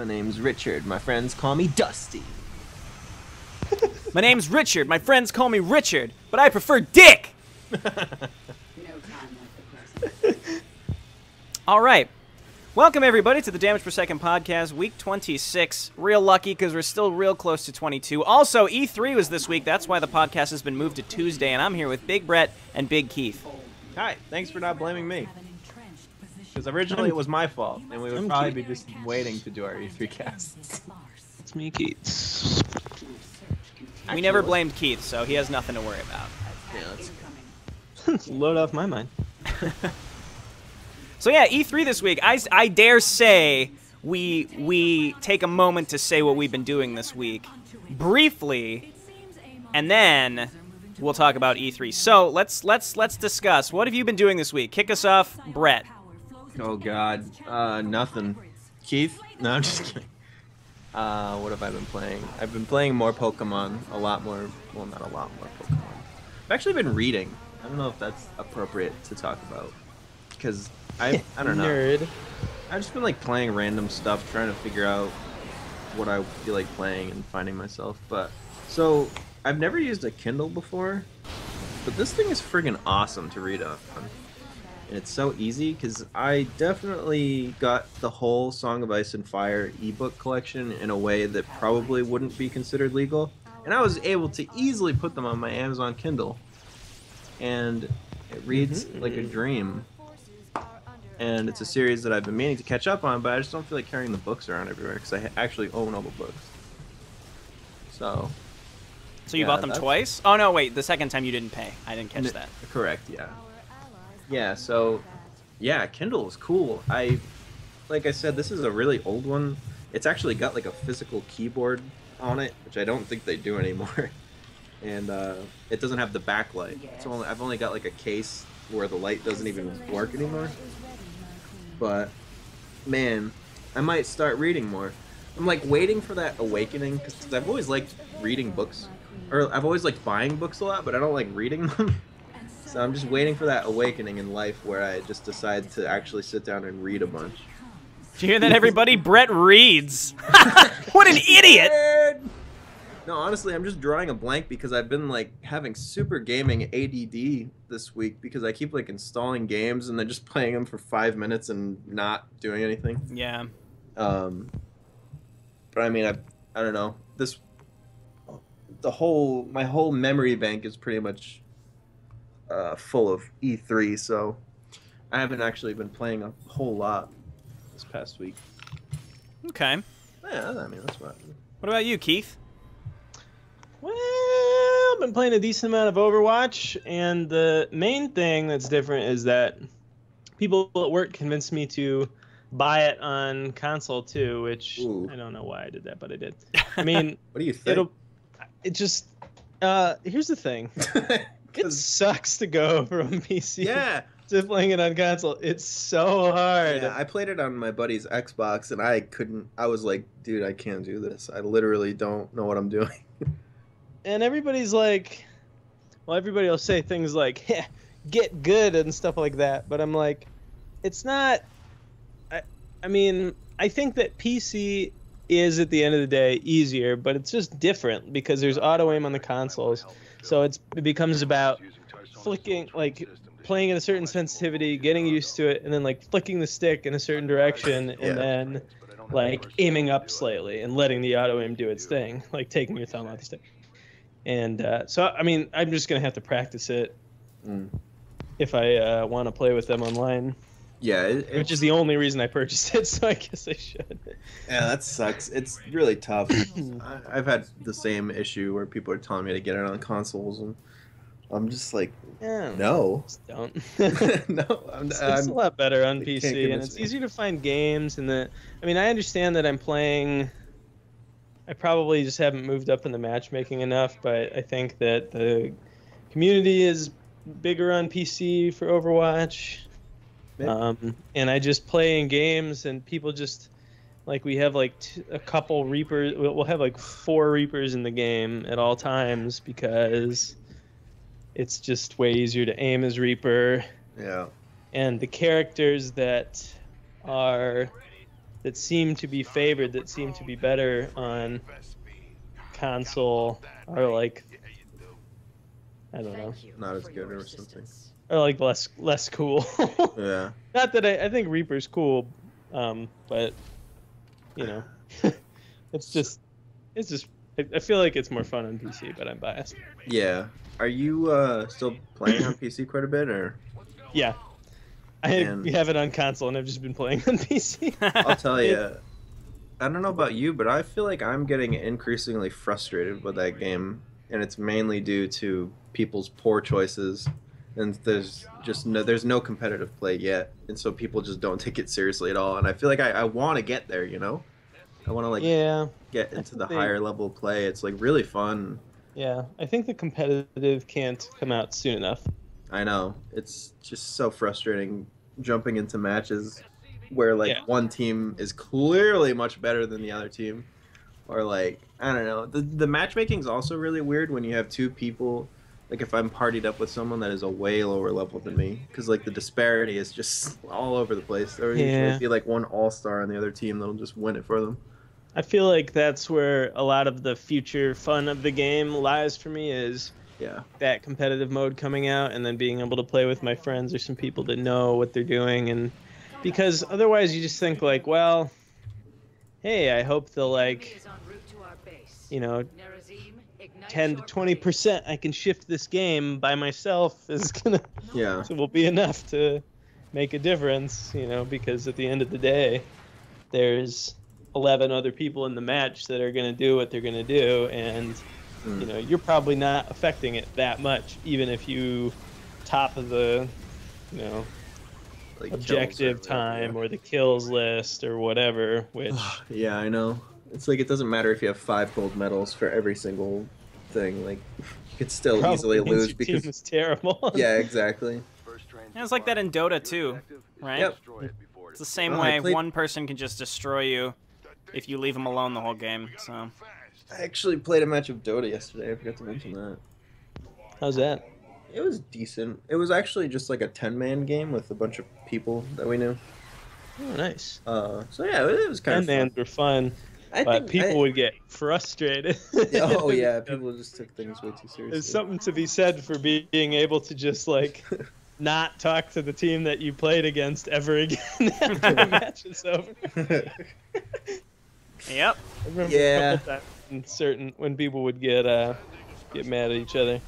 My name's Richard. My friends call me Dusty. My name's Richard. My friends call me Richard, but I prefer Dick. All right. Welcome, everybody, to the Damage Per Second podcast, week 26. Real lucky, because we're still real close to 22. Also, E3 was this week. That's why the podcast has been moved to Tuesday, and I'm here with Big Brett and Big Keith. Hi. Thanks for not blaming me. Because originally it was my fault, and we would probably be just waiting to do our E3 casts. It's me, Keith. We never blamed Keith, so he has nothing to worry about. Yeah, that's good. Load off my mind. So yeah, E3 this week. I dare say we take a moment to say what we've been doing this week briefly, and then we'll talk about E3. So let's discuss. What have you been doing this week? Kick us off, Brett. Oh God, nothing. Keith? No, I'm just kidding. What have I been playing? I've been playing more Pokemon, a lot more. Well, not a lot more Pokemon. I've actually been reading. I don't know if that's appropriate to talk about because. I don't know. Nerd. I've just been like playing random stuff, trying to figure out what I feel like playing and finding myself. But so I've never used a Kindle before, but this thing is friggin' awesome to read on, and it's so easy because I definitely got the whole Song of Ice and Fire ebook collection in a way that probably wouldn't be considered legal, and I was able to easily put them on my Amazon Kindle, and it reads like a dream. And it's a series that I've been meaning to catch up on, but I just don't feel like carrying the books around everywhere because I actually own all the books. So you bought them twice? Oh no, wait, the second time you didn't pay. I didn't catch that. Correct, yeah. Yeah, so yeah, Kindle is cool. Like I said, this is a really old one. It's actually got like a physical keyboard on it, which I don't think they do anymore. And it doesn't have the backlight. I've only got like a case where the light doesn't even work anymore. But, man, I might start reading more. I'm, like, waiting for that awakening, because I've always liked reading books. Or I've always liked buying books a lot, but I don't like reading them. So I'm just waiting for that awakening in life where I just decide to actually sit down and read a bunch. Did you hear that, everybody? Brett reads. What an idiot! No, honestly, I'm just drawing a blank because I've been, like, having super gaming ADD this week because I keep, like, installing games and then just playing them for 5 minutes and not doing anything. Yeah. But, I mean, I don't know. My whole memory bank is pretty much full of E3, so I haven't actually been playing a whole lot this past week. Okay. Yeah, I mean, that's what. What about you, Keith? Well, I've been playing a decent amount of Overwatch, and the main thing that's different is that people at work convinced me to buy it on console too, which Ooh. I don't know why I did that, but I did. I mean, what do you think? Here's the thing. It sucks to go from PC to playing it on console. It's so hard. Yeah, I played it on my buddy's Xbox, and I was like, dude, I can't do this. I literally don't know what I'm doing. And everybody's like, well, everybody will say things like, yeah, get good and stuff like that. But I'm like, it's not, I mean, I think that PC is, at the end of the day, easier, but it's just different because there's auto aim on the consoles. So it becomes about flicking, like playing at a certain sensitivity, getting used to it, and then like flicking the stick in a certain direction, and then like aiming up slightly and letting the auto aim do its thing, like taking your thumb off the stick. And so, I mean, I'm just going to have to practice it if I want to play with them online. Yeah. Which is the only reason I purchased it, so I guess I should. Yeah, that sucks. It's really tough. I've had the same issue where people are telling me to get it on consoles, and I'm just like, no. Just don't. It's a lot better on PC, and it's easier to find games. And I mean, I understand that I'm playing... I probably just haven't moved up in the matchmaking enough, but I think that the community is bigger on PC for Overwatch. And I just play in games, and people just, like, we have, like, a couple Reapers. We'll have, like, 4 Reapers in the game at all times because it's just way easier to aim as Reaper. Yeah. And the characters that are that seem to be favored, that seem to be better on console, are like, I don't know, not as good or something, or like less cool. Yeah. Not that I think Reaper's cool, but you know, it's just. I feel like it's more fun on PC, but I'm biased. Yeah. Are you still playing on PC quite a bit, or? Yeah. We have it on console, and I've just been playing on PC. I'll tell you, I don't know about you, but I feel like I'm getting increasingly frustrated with that game, and it's mainly due to people's poor choices, and there's no competitive play yet, and so people just don't take it seriously at all. And I feel like I want to get there, you know? I want to get into the higher level play. It's like really fun. Yeah, I think the competitive can't come out soon enough. I know. It's just so frustrating jumping into matches where one team is clearly much better than the other team, or like, I don't know. The matchmaking's also really weird when you have two people. Like if I'm partied up with someone that is a way lower level than me, because like the disparity is just all over the place. There would usually be like one all-star on the other team that'll just win it for them. I feel like that's where a lot of the future fun of the game lies for me, is that competitive mode coming out and then being able to play with my friends or some people that know what they're doing. And because otherwise you just think like, well, hey, I hope the, like, you know, 10 to 20% I can shift this game by myself is gonna so will be enough to make a difference, you know, because at the end of the day there's 11 other people in the match that are going to do what they're going to do, and you know, you're probably not affecting it that much, even if you top of the, you know, like objective time or the kills list or whatever, which yeah, I know. It's like it doesn't matter if you have 5 gold medals for every single thing, like you could still easily lose your because it's terrible. Yeah, exactly. And it's like that in Dota 2, right? Yep. It's the same way one person can just destroy you if you leave them alone the whole game. So I actually played a match of Dota yesterday. I forgot to mention that. How's that? It was decent. It was actually just like a 10-man game with a bunch of people that we knew. Oh, nice. So yeah, it was kind of fun. 10-mans were fun. But people would get frustrated. Oh yeah, people just took things way too seriously. There's something to be said for being able to just like not talk to the team that you played against ever again after the match is over. Yep. I remember a couple times when people would get mad at each other.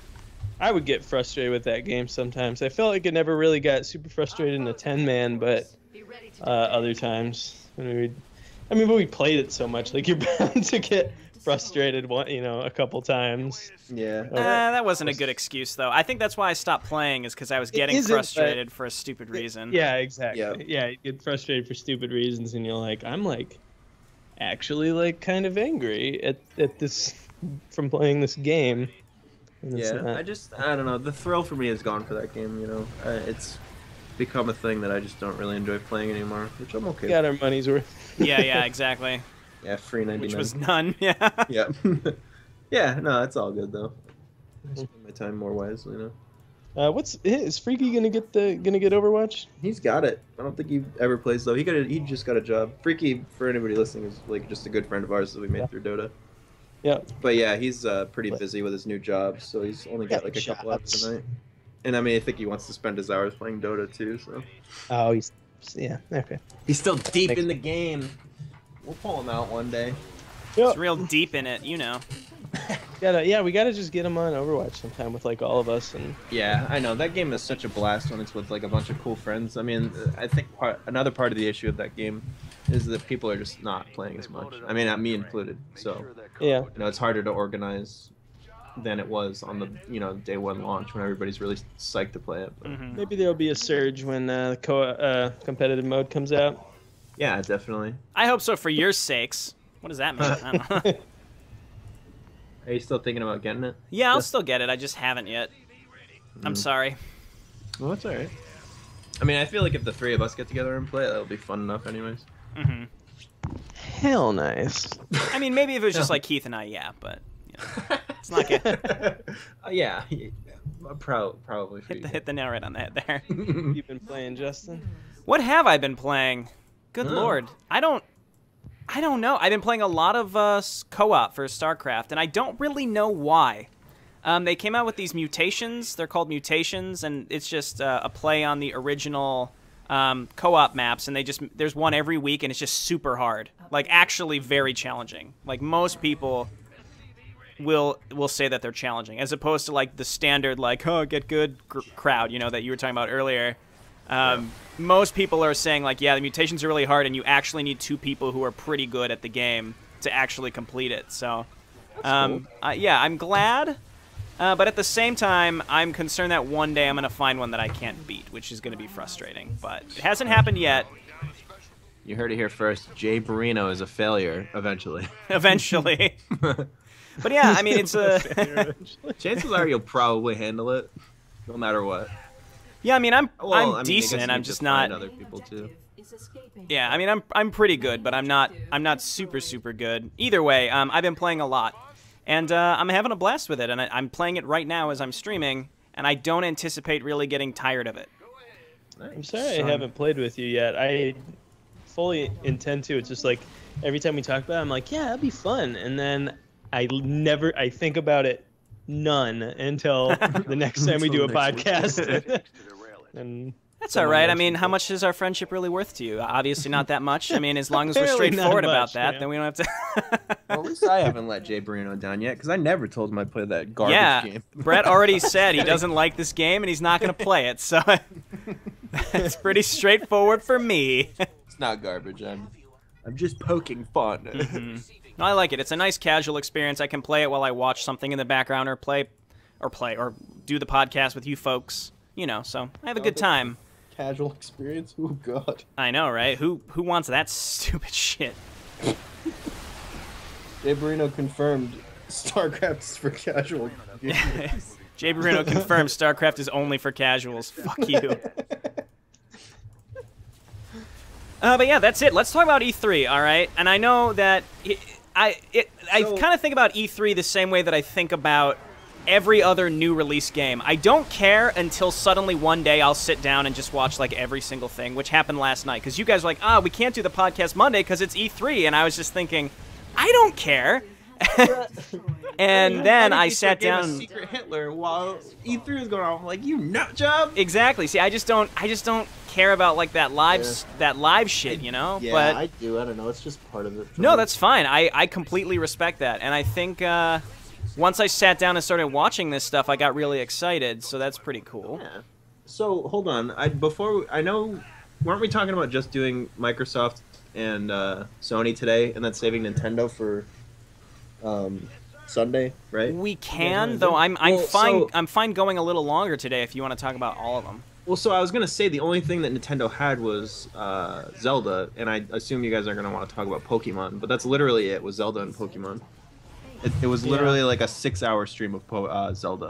I would get frustrated with that game sometimes. I felt like it never really got super frustrated in a 10-man, but other times when we would. I mean, but we played it so much, like, you're bound to get frustrated, you know, a couple times. Yeah. That wasn't a good excuse, though. I think that's why I stopped playing, is because I was getting frustrated for a stupid reason. Yeah, exactly. Yep. Yeah, you get frustrated for stupid reasons, and you're like, I'm, like, actually, like, kind of angry at this, from playing this game. Yeah, I don't know. The thrill for me is gone for that game, you know. It's become a thing that I just don't really enjoy playing anymore, which I'm okay with. Got our money's worth. Yeah, exactly. Yeah, free 99. Which was none, yeah. Yeah. Yeah, no, it's all good, though. I spend my time more wisely, you know. Is Freaky gonna get Overwatch? He's got it. I don't think he ever plays, though. He just got a job. Freaky, for anybody listening, is like just a good friend of ours that we made through Dota. Yeah. But yeah, he's pretty busy with his new job, so he's only got like a couple hours a night. And I mean, I think he wants to spend his hours playing Dota too, so. Oh, okay. He's still deep in the game. We'll pull him out one day. Yep. He's real deep in it, you know. We gotta just get him on Overwatch sometime with like all of us. And yeah, I know, that game is such a blast when it's with like a bunch of cool friends. I mean, I think another part of the issue of that game is that people are just not playing as much. I mean, me included. So yeah, you know, it's harder to organize than it was on the, you know, day one launch when everybody's really psyched to play it. But maybe there'll be a surge when the competitive mode comes out. Yeah, definitely. I hope so, for your sakes. What does that mean? I don't know. Are you still thinking about getting it? Yeah, I'll still get it. I just haven't yet. I'm sorry. Well, it's all right. I mean, I feel like if the three of us get together and play it, that'll be fun enough anyways. Hell nice. I mean, maybe if it was just like Keith and I, but... It's not good. Probably. Hit the nail right on the head there. You've been playing, Justin? What have I been playing? Good lord. I don't I don't know. I've been playing a lot of co-op for StarCraft, and I don't really know why. They came out with these mutations. They're called mutations, and it's just a play on the original co-op maps, and they just there's one every week, and it's just super hard. Like, actually very challenging. Like, most people will say that they're challenging, as opposed to, like, the standard, like, oh, get good crowd, you know, that you were talking about earlier. Most people are saying, like, yeah, the mutations are really hard, and you actually need two people who are pretty good at the game to actually complete it. So, cool. Yeah, I'm glad, but at the same time, I'm concerned that one day I'm going to find one that I can't beat, which is going to be frustrating, but it hasn't happened yet. You heard it here first. Jay Barino is a failure, eventually. Eventually. But yeah, I mean, it's a... Chances are you'll probably handle it, no matter what. Yeah, I mean, I'm decent. I'm just not. Other people too. Yeah, I mean, I'm pretty good, but I'm not super good. Either way, I've been playing a lot, and I'm having a blast with it. And I'm playing it right now as I'm streaming, and I don't anticipate really getting tired of it. I'm sorry I haven't played with you yet. I fully intend to. It's just like every time we talk about it, I'm like, yeah, that'd be fun, and then I think about it. None until the next time we do a podcast. And that's all right. I mean, how much is our friendship really worth to you? Obviously not that much. I mean, as long as we're straightforward about that, then we don't have to... Well, at least I haven't let Jay Barino down yet, because I never told him I played that garbage game. Brett already said he doesn't like this game, and he's not going to play it, so it's pretty straightforward for me. It's not garbage. I'm just poking fun. No, I like it. It's a nice casual experience. I can play it while I watch something in the background or play or do the podcast with you folks. You know, so I have a good time. Casual experience? Oh, God. I know, right? Who wants that stupid shit? Jay Barino confirmed StarCraft's for casual. Jay Barino confirmed StarCraft is only for casuals. Fuck you. But yeah, that's it. Let's talk about E3, all right? And I know that... I kind of think about E3 the same way that I think about every other new release game. I don't care until suddenly one day I'll sit down and just watch like every single thing, which happened last night. Because you guys were like, ah, we can't do the podcast Monday because it's E3. And I was just thinking, I don't care. And then I sat down. Secret Hitler while E3 was going on. I'm like, you nut job. Exactly. See, I just don't care about like that live shit, you know. Yeah, but I do. I don't know. It's just part of it. No, that's fine. I completely respect that, and I think once I sat down and started watching this stuff, I got really excited. So that's pretty cool. Yeah. So hold on. Weren't we talking about just doing Microsoft and Sony today, and then saving Nintendo for? Sunday, right? We can, though. I'm fine going a little longer today if you want to talk about all of them. Well, so I was gonna say the only thing that Nintendo had was Zelda, and I assume you guys are gonna want to talk about Pokemon, but that's literally it. Was Zelda and Pokemon? It was literally like a 6-hour stream of Zelda.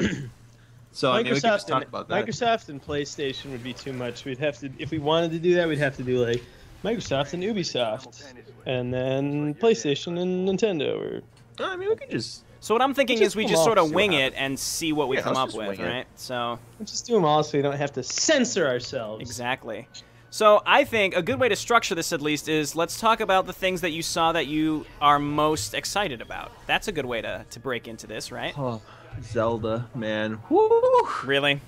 So Microsoft, I mean, we could just talk about that. Microsoft and PlayStation would be too much. We'd have to, if we wanted to do that, we'd have to do like Microsoft and Ubisoft, and then PlayStation and Nintendo. Or I mean, we could just. So what I'm thinking is we just sort of wing it and see what we come up with, right? So let's just do them all so we don't have to censor ourselves. Exactly. So I think a good way to structure this, at least, is let's talk about the things that you saw that you are most excited about. That's a good way to break into this, right? Oh, Zelda, man. Woo! Really?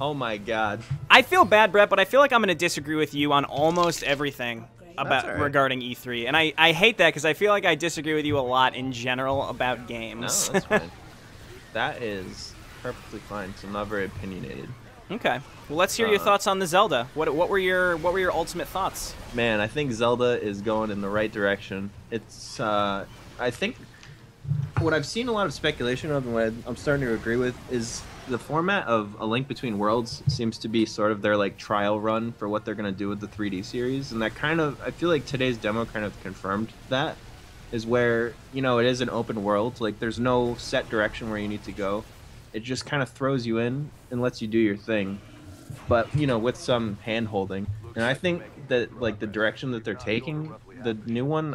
Oh my God. I feel bad, Brett, but I feel like I'm going to disagree with you on almost everything. About right. Regarding E3, and I hate that because I feel like I disagree with you a lot in general about games. No, that's fine. That is perfectly fine. So I'm not very opinionated. Okay, well let's hear your thoughts on the Zelda. What were your ultimate thoughts? Man, I think Zelda is going in the right direction. It's I think what I've seen a lot of speculation of, and what I'm starting to agree with, is the format of A Link Between Worlds seems to be sort of their like trial run for what they're going to do with the 3D series, and that kind of, I feel like today's demo kind of confirmed that, is where, you know, it is an open world, like there's no set direction where you need to go. It just kind of throws you in and lets you do your thing, but you know, with some hand holding. And I think that like the direction that they're taking, the new one,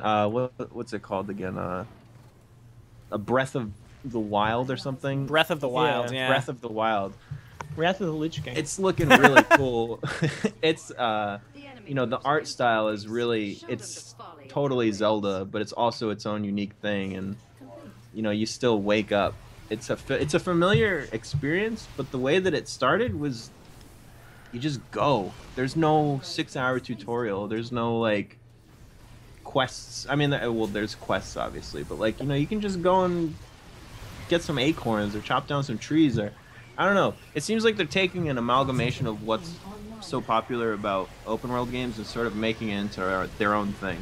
what's it called again, A Breath of the Wild or something. Breath of the Wild, yeah. Breath of the Wild. Wrath of the Lich King. It's looking really cool. It's, you know, the art style is really, it's totally Zelda, but it's also its own unique thing, and you know, you still wake up. It's a familiar experience, but the way that it started was, you just go. There's no 6-hour tutorial. There's no like quests. I mean, well, there's quests obviously, but like, you know, you can just go and get some acorns or chop down some trees, or I don't know. It seems like they're taking an amalgamation of what's so popular about open world games and sort of making it into their own thing.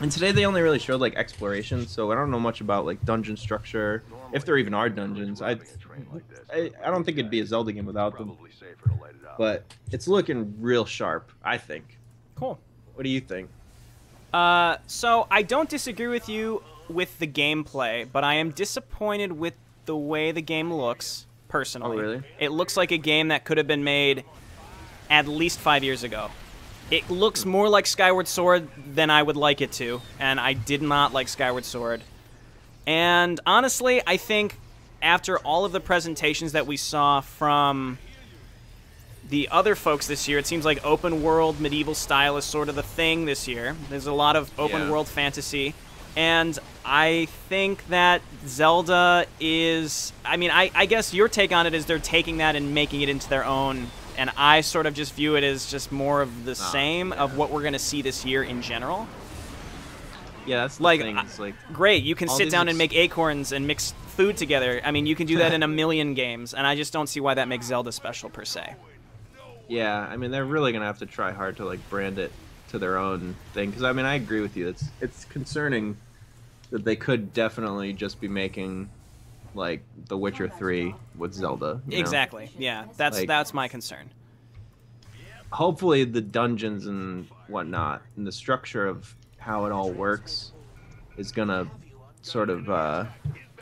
And today they only really showed like exploration, so I don't know much about like dungeon structure, if there even are dungeons. I don't think it'd be a Zelda game without them, but it's looking real sharp, I think. Cool. What do you think? So I don't disagree with you with the gameplay, but I am disappointed with the way the game looks, personally. Oh, really? It looks like a game that could have been made at least 5 years ago. It looks more like Skyward Sword than I would like it to, and I did not like Skyward Sword. And honestly, I think after all of the presentations that we saw from the other folks this year, it seems like open world medieval style is sort of the thing this year. There's a lot of open world fantasy, and I think that Zelda is, I mean, I guess your take on it is they're taking that and making it into their own, and I sort of just view it as just more of the same of what we're going to see this year in general. Yeah, that's like, great, you can sit down and make acorns and mix food together. I mean, you can do that in a million games, and I just don't see why that makes Zelda special per se. Yeah, I mean, they're really going to have to try hard to like brand it to their own thing, because I mean, I agree with you. It's concerning that they could definitely just be making like The Witcher 3 with Zelda. Exactly. Yeah, that's my concern. Hopefully the dungeons and whatnot and the structure of how it all works is gonna sort of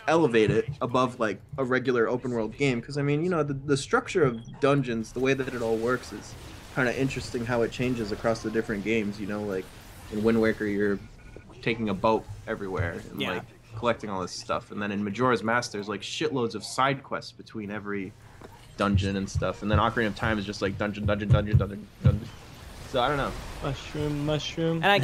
elevate it above like a regular open world game, because I mean, you know, the structure of dungeons, the way that it all works is kind of interesting, how it changes across the different games. You know, like in Wind Waker you're taking a boat everywhere and like collecting all this stuff, and then in Majora's Mask there's like shitloads of side quests between every dungeon and stuff, and then Ocarina of Time is just like dungeon, dungeon, dungeon, dungeon, dungeon. So I don't know. Mushroom, mushroom. And I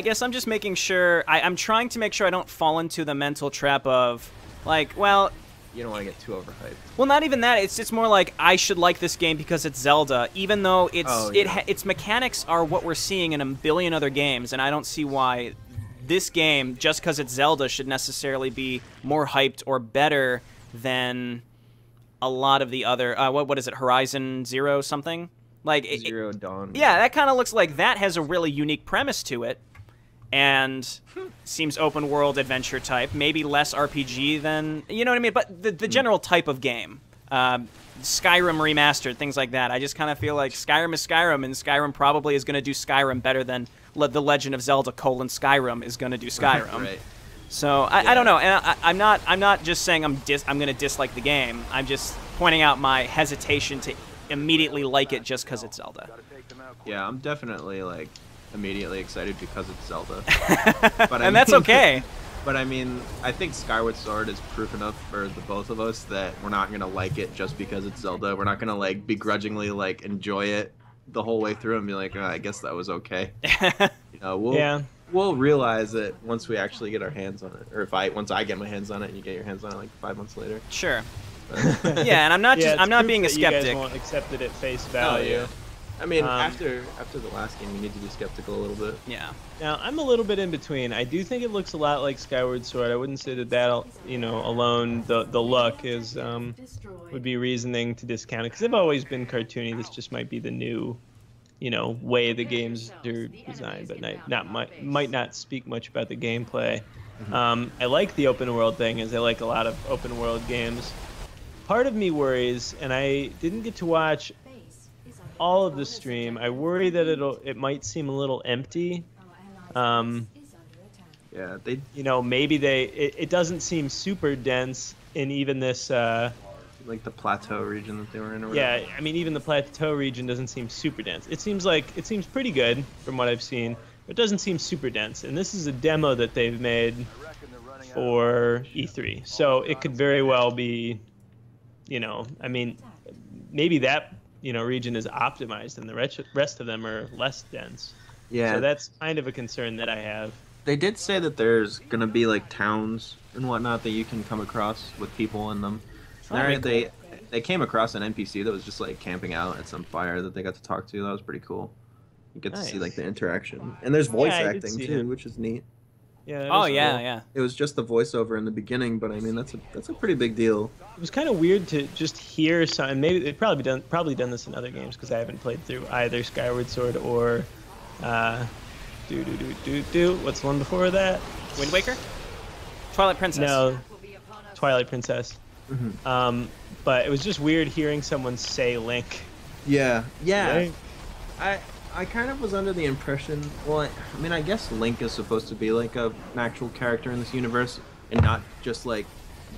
guess, I'm just making sure, I'm trying to make sure I don't fall into the mental trap of, like, well, you don't want to get too overhyped. Well, not even that. It's more like I should like this game because it's Zelda, even though it's its mechanics are what we're seeing in a billion other games, and I don't see why this game, just because it's Zelda, should necessarily be more hyped or better than a lot of the other. What is it? Horizon Zero something. Like Zero Dawn. Yeah, that kind of looks like that has a really unique premise to it, and seems open world adventure type, maybe less RPG than, you know what I mean, but the general type of game. Skyrim Remastered, things like that. I just kind of feel like Skyrim is Skyrim, and Skyrim probably is going to do Skyrim better than The Legend of Zelda : Skyrim is going to do Skyrim. Right. So I don't know, and I'm not just saying I'm going to dislike the game. I'm just pointing out my hesitation to immediately like it just because it's Zelda. Yeah, I'm definitely like immediately excited because it's Zelda. But and that's okay. But I mean, I think Skyward Sword is proof enough for the both of us that we're not gonna like it just because it's Zelda. We're not gonna like begrudgingly like enjoy it the whole way through and be like, oh, I guess that was okay. You know, we'll realize it once we actually get our hands on it, or once I get my hands on it and you get your hands on it like 5 months later. Sure. Yeah, and I'm not being a skeptic. You guys won't accept it at face value. Oh, yeah. I mean, after the last game, you need to be skeptical a little bit. Yeah. Now I'm a little bit in between. I do think it looks a lot like Skyward Sword. I wouldn't say that you know, alone the look is would be reasoning to discount it, because they've always been cartoony. This just might be the new, you know, way the games are designed, but might not speak much about the gameplay. Mm-hmm. I like the open world thing, as I like a lot of open world games. Part of me worries, and I didn't get to watch all of the stream. I worry that it might seem a little empty. Yeah, you know, maybe it doesn't seem super dense in even this like the plateau region that they were in. Or yeah, I mean, even the plateau region doesn't seem super dense. It seems pretty good from what I've seen, but it doesn't seem super dense. And this is a demo that they've made for E3, so it could very well be. You know, I mean, maybe that, you know, region is optimized and the rest of them are less dense. Yeah. So that's kind of a concern that I have. They did say that there's going to be like towns and whatnot that you can come across with people in them. They came across an NPC that was just like camping out at some fire that they got to talk to. That was pretty cool. You get to see like the interaction. And there's voice acting too, which is neat. Yeah, oh yeah, cool. Yeah. It was just the voiceover in the beginning, but I mean that's a pretty big deal. It was kind of weird to just hear some. And maybe they've probably done this in other games because I haven't played through either Skyward Sword or what's the one before that? Wind Waker? Twilight Princess. No. Twilight Princess. Mm-hmm. But it was just weird hearing someone say Link. Yeah. Yeah. Right? I kind of was under the impression, well, I mean, I guess Link is supposed to be like an actual character in this universe, and not just like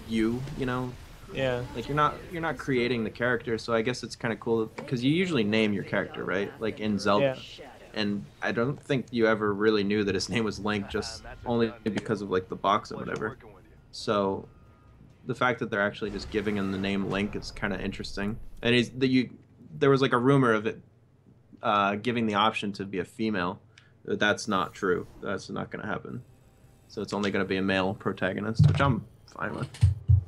you know? Yeah. Like you're not creating the character, so I guess it's kind of cool because you usually name your character, right? Like in Zelda, and I don't think you ever really knew that his name was Link, just only because of like the box and whatever. So the fact that they're actually just giving him the name Link is kind of interesting, and there was like a rumor of it. Giving the option to be a female, that's not true. That's not going to happen. So it's only going to be a male protagonist, which I'm fine with,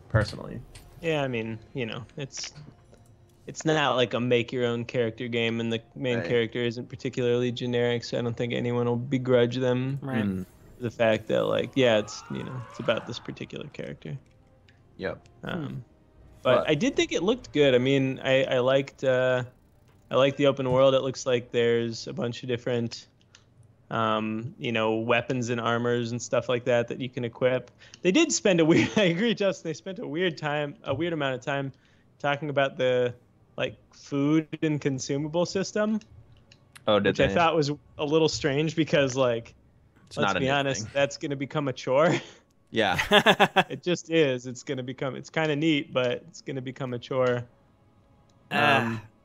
personally. Yeah, I mean, you know, it's not like a make-your-own character game, and the main character isn't particularly generic, so I don't think anyone will begrudge them the fact that, like, yeah, it's, you know, it's about this particular character. Yep. But I did think it looked good. I mean, I liked... I like the open world. It looks like there's a bunch of different, you know, weapons and armors and stuff like that that you can equip. They did spend a weird. I agree, Justin. They spent a weird amount of time, talking about the like food and consumable system. Oh, did they? Which I thought was a little strange because, like, let's be honest, that's going to become a chore. Yeah. It just is. It's going to become. It's kind of neat, but it's going to become a chore.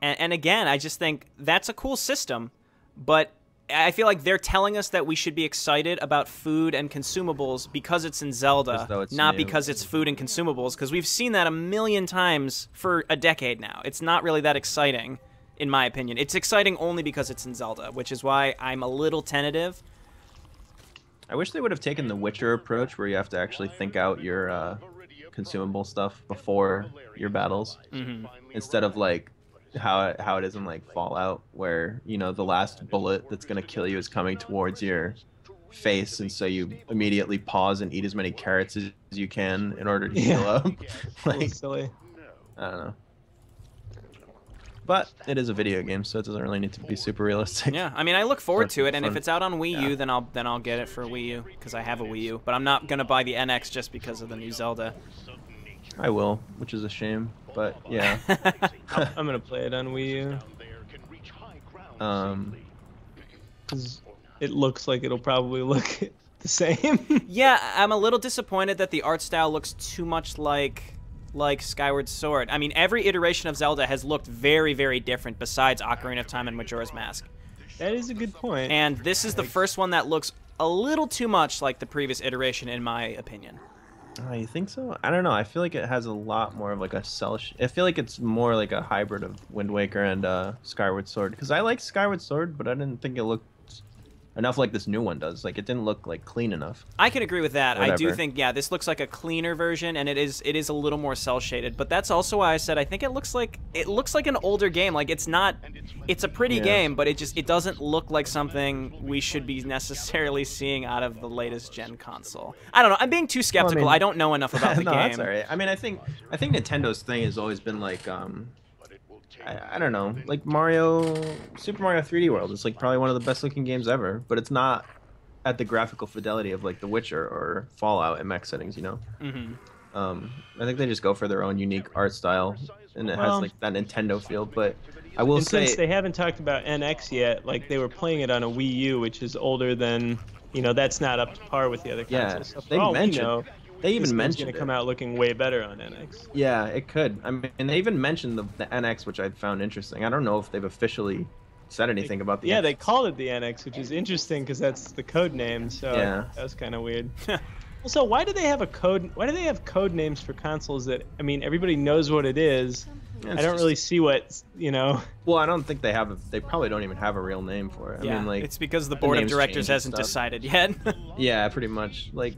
And again, I just think that's a cool system, but I feel like they're telling us that we should be excited about food and consumables because it's in Zelda, not because it's food and consumables, because we've seen that a million times for a decade now. It's not really that exciting, in my opinion. It's exciting only because it's in Zelda, which is why I'm a little tentative. I wish they would have taken the Witcher approach where you have to actually think out your consumable stuff before your battles, instead of, like, how it is in like Fallout, where you know the last bullet that's gonna kill you is coming towards your face, and so you immediately pause and eat as many carrots as you can in order to heal up. Like, silly. I don't know. But it is a video game, so it doesn't really need to be super realistic. Yeah, I mean, I look forward to it, and if it's out on Wii U, then I'll get it for Wii U because I have a Wii U. But I'm not gonna buy the NX just because of the new Zelda. I will, which is a shame, but yeah. I'm gonna play it on Wii U. It looks like it'll probably look the same. Yeah, I'm a little disappointed that the art style looks too much like Skyward Sword. I mean, every iteration of Zelda has looked very, very different besides Ocarina of Time and Majora's Mask. That is a good point. And this is the first one that looks a little too much like the previous iteration, in my opinion. Oh, you think so? I don't know. I feel like it has a lot more of like a I feel like it's more like a hybrid of Wind Waker and Skyward Sword. Because I like Skyward Sword, but I didn't think it looked enough like this new one does. Like, it didn't look like clean enough. I can agree with that. Whatever. I do think, yeah, this looks like a cleaner version, and it is a little more cell shaded. But that's also why I said I think it looks like an older game. Like, it's not. It's a pretty game, but it doesn't look like something we should be necessarily seeing out of the latest gen console. I don't know. I'm being too skeptical. Well, I mean, I don't know enough about the game. That's all right. I mean, I think Nintendo's thing has always been like I don't know, like Super Mario 3D World is like probably one of the best looking games ever, but it's not at the graphical fidelity of like The Witcher or Fallout in max settings, you know? I think they just go for their own unique art style, and it has like that Nintendo feel, but I will say... Since they haven't talked about NX yet, like they were playing it on a Wii U, which is older than, you know, that's not up to par with the other consoles. Yeah, they mentioned... They even mentioned it's going to come out looking way better on NX. Yeah, it could. I mean, they even mentioned the NX, which I found interesting. I don't know if they've officially said anything about the NX. Yeah, they called it the NX, which is interesting because that's the code name. So that was kind of weird. Also, why do they have code names for consoles that, I mean, everybody knows what it is, I don't really see what, you know. Well, I don't think they have. They probably don't even have a real name for it. Yeah, I mean, like, it's because the board of directors hasn't decided yet. Yeah, pretty much. Like,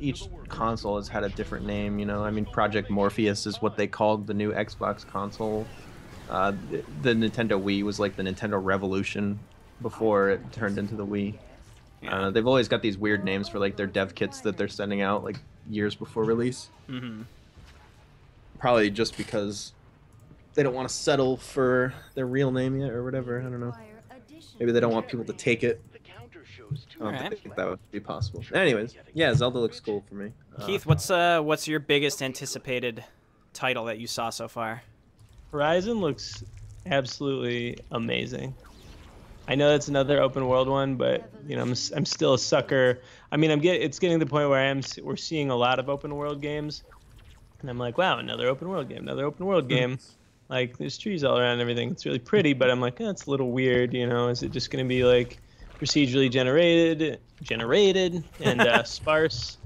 each console has had a different name, you know. I mean, Project Morpheus is what they called the new Xbox console. The Nintendo Wii was like the Nintendo Revolution before it turned into the Wii. They've always got these weird names for like their dev kits that they're sending out like years before release. Mm-hmm. Probably just because they don't want to settle for their real name yet or whatever. I don't know. Maybe they don't want people to take it. I don't think that would be possible. Anyways, yeah, Zelda looks cool for me. Keith, what's your biggest anticipated title that you saw so far? Horizon looks absolutely amazing. I know that's another open world one, but you know, I'm still a sucker. I mean, it's getting to the point where we're seeing a lot of open world games, and I'm like, wow, another open world game, another open world game. Like, there's trees all around and everything. It's really pretty, but I'm like, that's a little weird. You know, is it just gonna be like procedurally generated and sparse,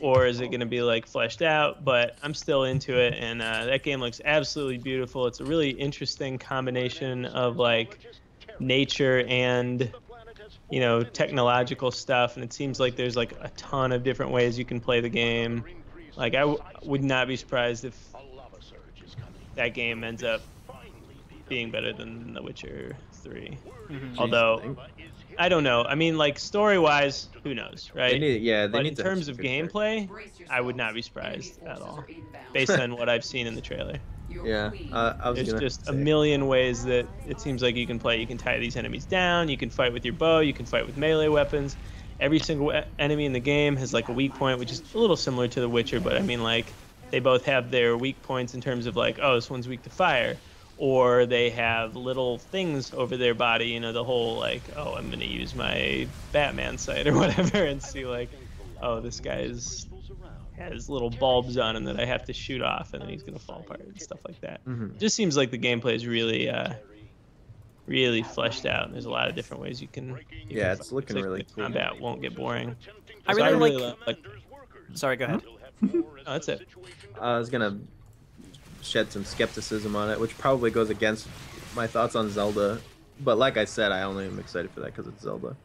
or is it gonna be like fleshed out? But I'm still into it, and that game looks absolutely beautiful. It's a really interesting combination of like nature and, you know, technological stuff, and it seems like there's like a ton of different ways you can play the game. Like, I would not be surprised if that game ends up being better than The Witcher 3. Mm-hmm. Although, I don't know. I mean, like, story-wise, who knows, right? But in terms of gameplay, I would not be surprised at all, based on what I've seen in the trailer. Yeah, there's just a million ways that it seems like you can play. You can tie these enemies down, you can fight with your bow, you can fight with melee weapons. Every single enemy in the game has like a weak point, which is a little similar to The Witcher, but I mean, like, they both have their weak points in terms of like, oh, this one's weak to fire, or they have little things over their body, you know, the whole like, oh, I'm gonna use my Batman sight or whatever and see like, oh, this guy's has little bulbs on him that I have to shoot off, and then he's gonna fall apart and stuff like that. Mm-hmm. It just seems like the gameplay is really, really fleshed out, and there's a lot of different ways you can. Yeah, it's looking really cool. Combat won't get boring. I really like. Sorry, go ahead. Oh, that's it. I was gonna shed some skepticism on it, which probably goes against my thoughts on Zelda. But like I said, I only am excited for that because it's Zelda.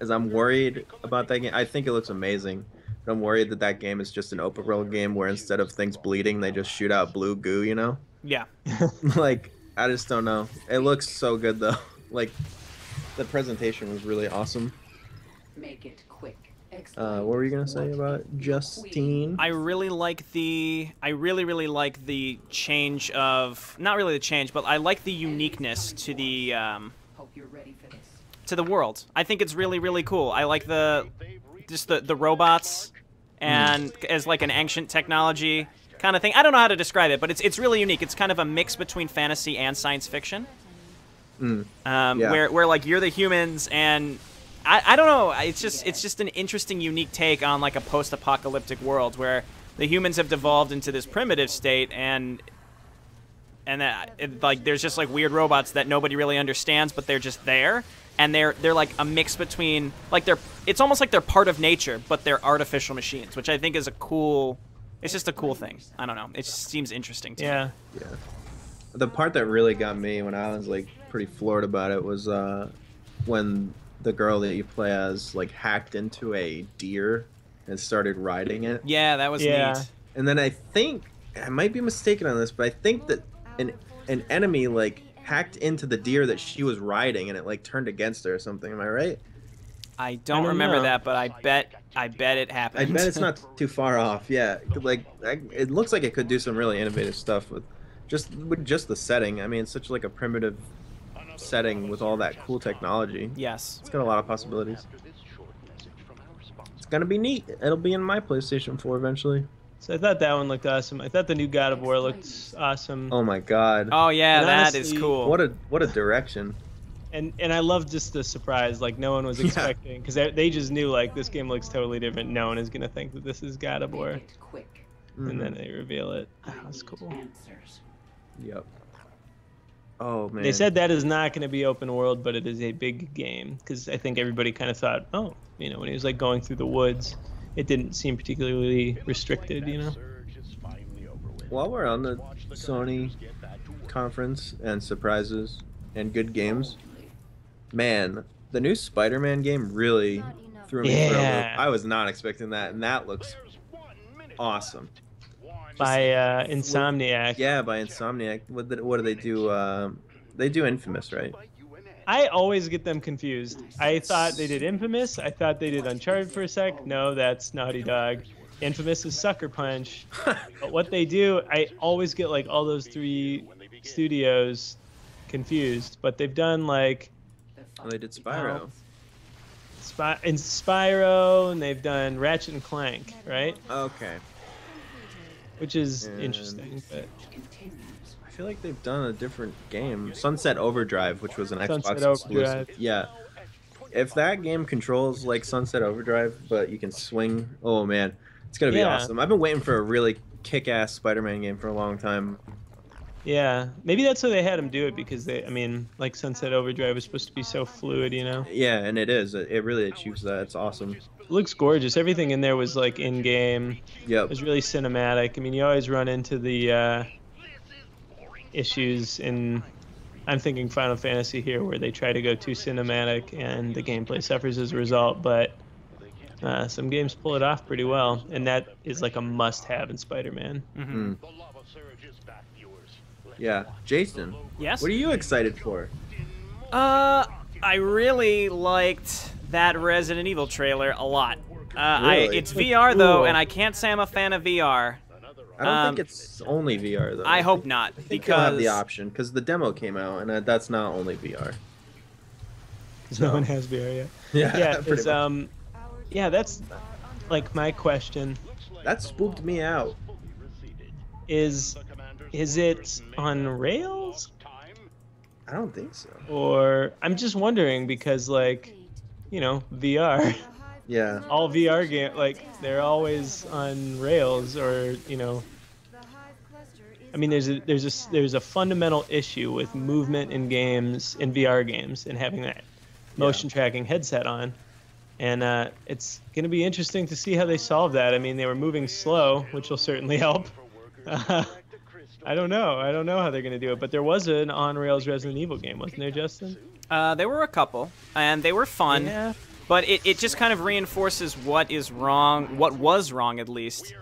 As I'm worried about that game, I think it looks amazing. I'm worried that that game is just an open world game where instead of things bleeding, they just shoot out blue goo, you know? Yeah. Like, I just don't know. It looks so good, though. Like, the presentation was really awesome. Make it quick. What were you going to say about it, Justine? I really like the... I really, really like the change of... Not really the change, but I like the uniqueness to the... Hope you're ready for this. To the world. I think it's really, really cool. I like the... Just the robots and as like an ancient technology kind of thing. I don't know how to describe it, but it's really unique. It's kind of a mix between fantasy and science fiction. Where like you're the humans, and I don't know. It's just an interesting, unique take on like a post-apocalyptic world where the humans have devolved into this primitive state, and that, like, there's just like weird robots that nobody really understands, but they're just there. And they're like a mix between, like, it's almost like they're part of nature, but they're artificial machines, which I think is a cool, it's just a cool thing. I don't know. It just seems interesting to me. Yeah. The part that really got me when I was like pretty floored about it was when the girl that you play as like hacked into a deer and started riding it. Yeah, that was neat. And then I think, I might be mistaken on this, but I think that an enemy like hacked into the deer that she was riding, and it like turned against her or something. Am I right? I don't remember that, but I bet it happened. I bet it's not too far off. Yeah, like it looks like it could do some really innovative stuff with just the setting. I mean, it's such like a primitive setting with all that cool technology. Yes, it's got a lot of possibilities. It's gonna be neat. It'll be in my PlayStation 4 eventually. So I thought that one looked awesome. I thought the new God of War looked awesome. Oh my God. Oh yeah, and that honestly, is cool. What a direction. And I love just the surprise. Like, no one was expecting, because they just knew like this game looks totally different. No one is gonna think that this is God of War. And then they reveal it. Oh, that's cool. Yep. Oh man. They said that is not gonna be open world, but it is a big game, because I think everybody kind of thought, oh, you know, when he was like going through the woods, it didn't seem particularly restricted, you know? While we're on the Sony conference and surprises and good games, man, the new Spider-Man game really threw me for a loop. I was not expecting that, and that looks awesome. By Insomniac. Yeah, by Insomniac. What do they do? They do Infamous, right? I always get them confused. I thought they did Infamous. I thought they did Uncharted for a sec. No, that's Naughty Dog. Infamous is Sucker Punch. But what they do, I always get like all those three studios confused. But they've done like... Well, they did Spyro. Spyro, and they've done Ratchet and Clank, right? Okay. Which is interesting, but... I feel like they've done a different game. Sunset Overdrive, which was an Xbox exclusive. Yeah. If that game controls like Sunset Overdrive, but you can swing, oh man, it's going to be awesome. I've been waiting for a really kick-ass Spider-Man game for a long time. Yeah. Maybe that's why they had him do it, because they, I mean, like Sunset Overdrive was supposed to be so fluid, you know? Yeah, and it is. It really achieves that. It's awesome. It looks gorgeous. Everything in there was like in-game. Yep. It was really cinematic. I mean, you always run into the... issues in, I'm thinking Final Fantasy here, where they try to go too cinematic and the gameplay suffers as a result, but some games pull it off pretty well, and that is like a must-have in Spider-Man. Mm-hmm. Yeah. Jason, yes? What are you excited for? I really liked that Resident Evil trailer a lot. Really? It's VR though, and I can't say I'm a fan of VR. I don't think it's only VR, though. I hope not, I think because... I have the option, because the demo came out, and that's not only VR. Because no one has VR yet. Yeah, it's, yeah, that's, like, my question. That spooked me out. Is it on rails? I don't think so. Or, I'm just wondering, because, like, you know, VR... Yeah. All VR games, like, they're always on rails, or, you know, I mean, there's a fundamental issue with movement in games, in VR games, and having that motion tracking headset on. And it's going to be interesting to see how they solve that. I mean, they were moving slow, which will certainly help. I don't know. I don't know how they're going to do it, but there was an on-rails Resident Evil game, wasn't there, Justin? There were a couple, and they were fun. Yeah. But it just kind of reinforces what is wrong, what was wrong at least,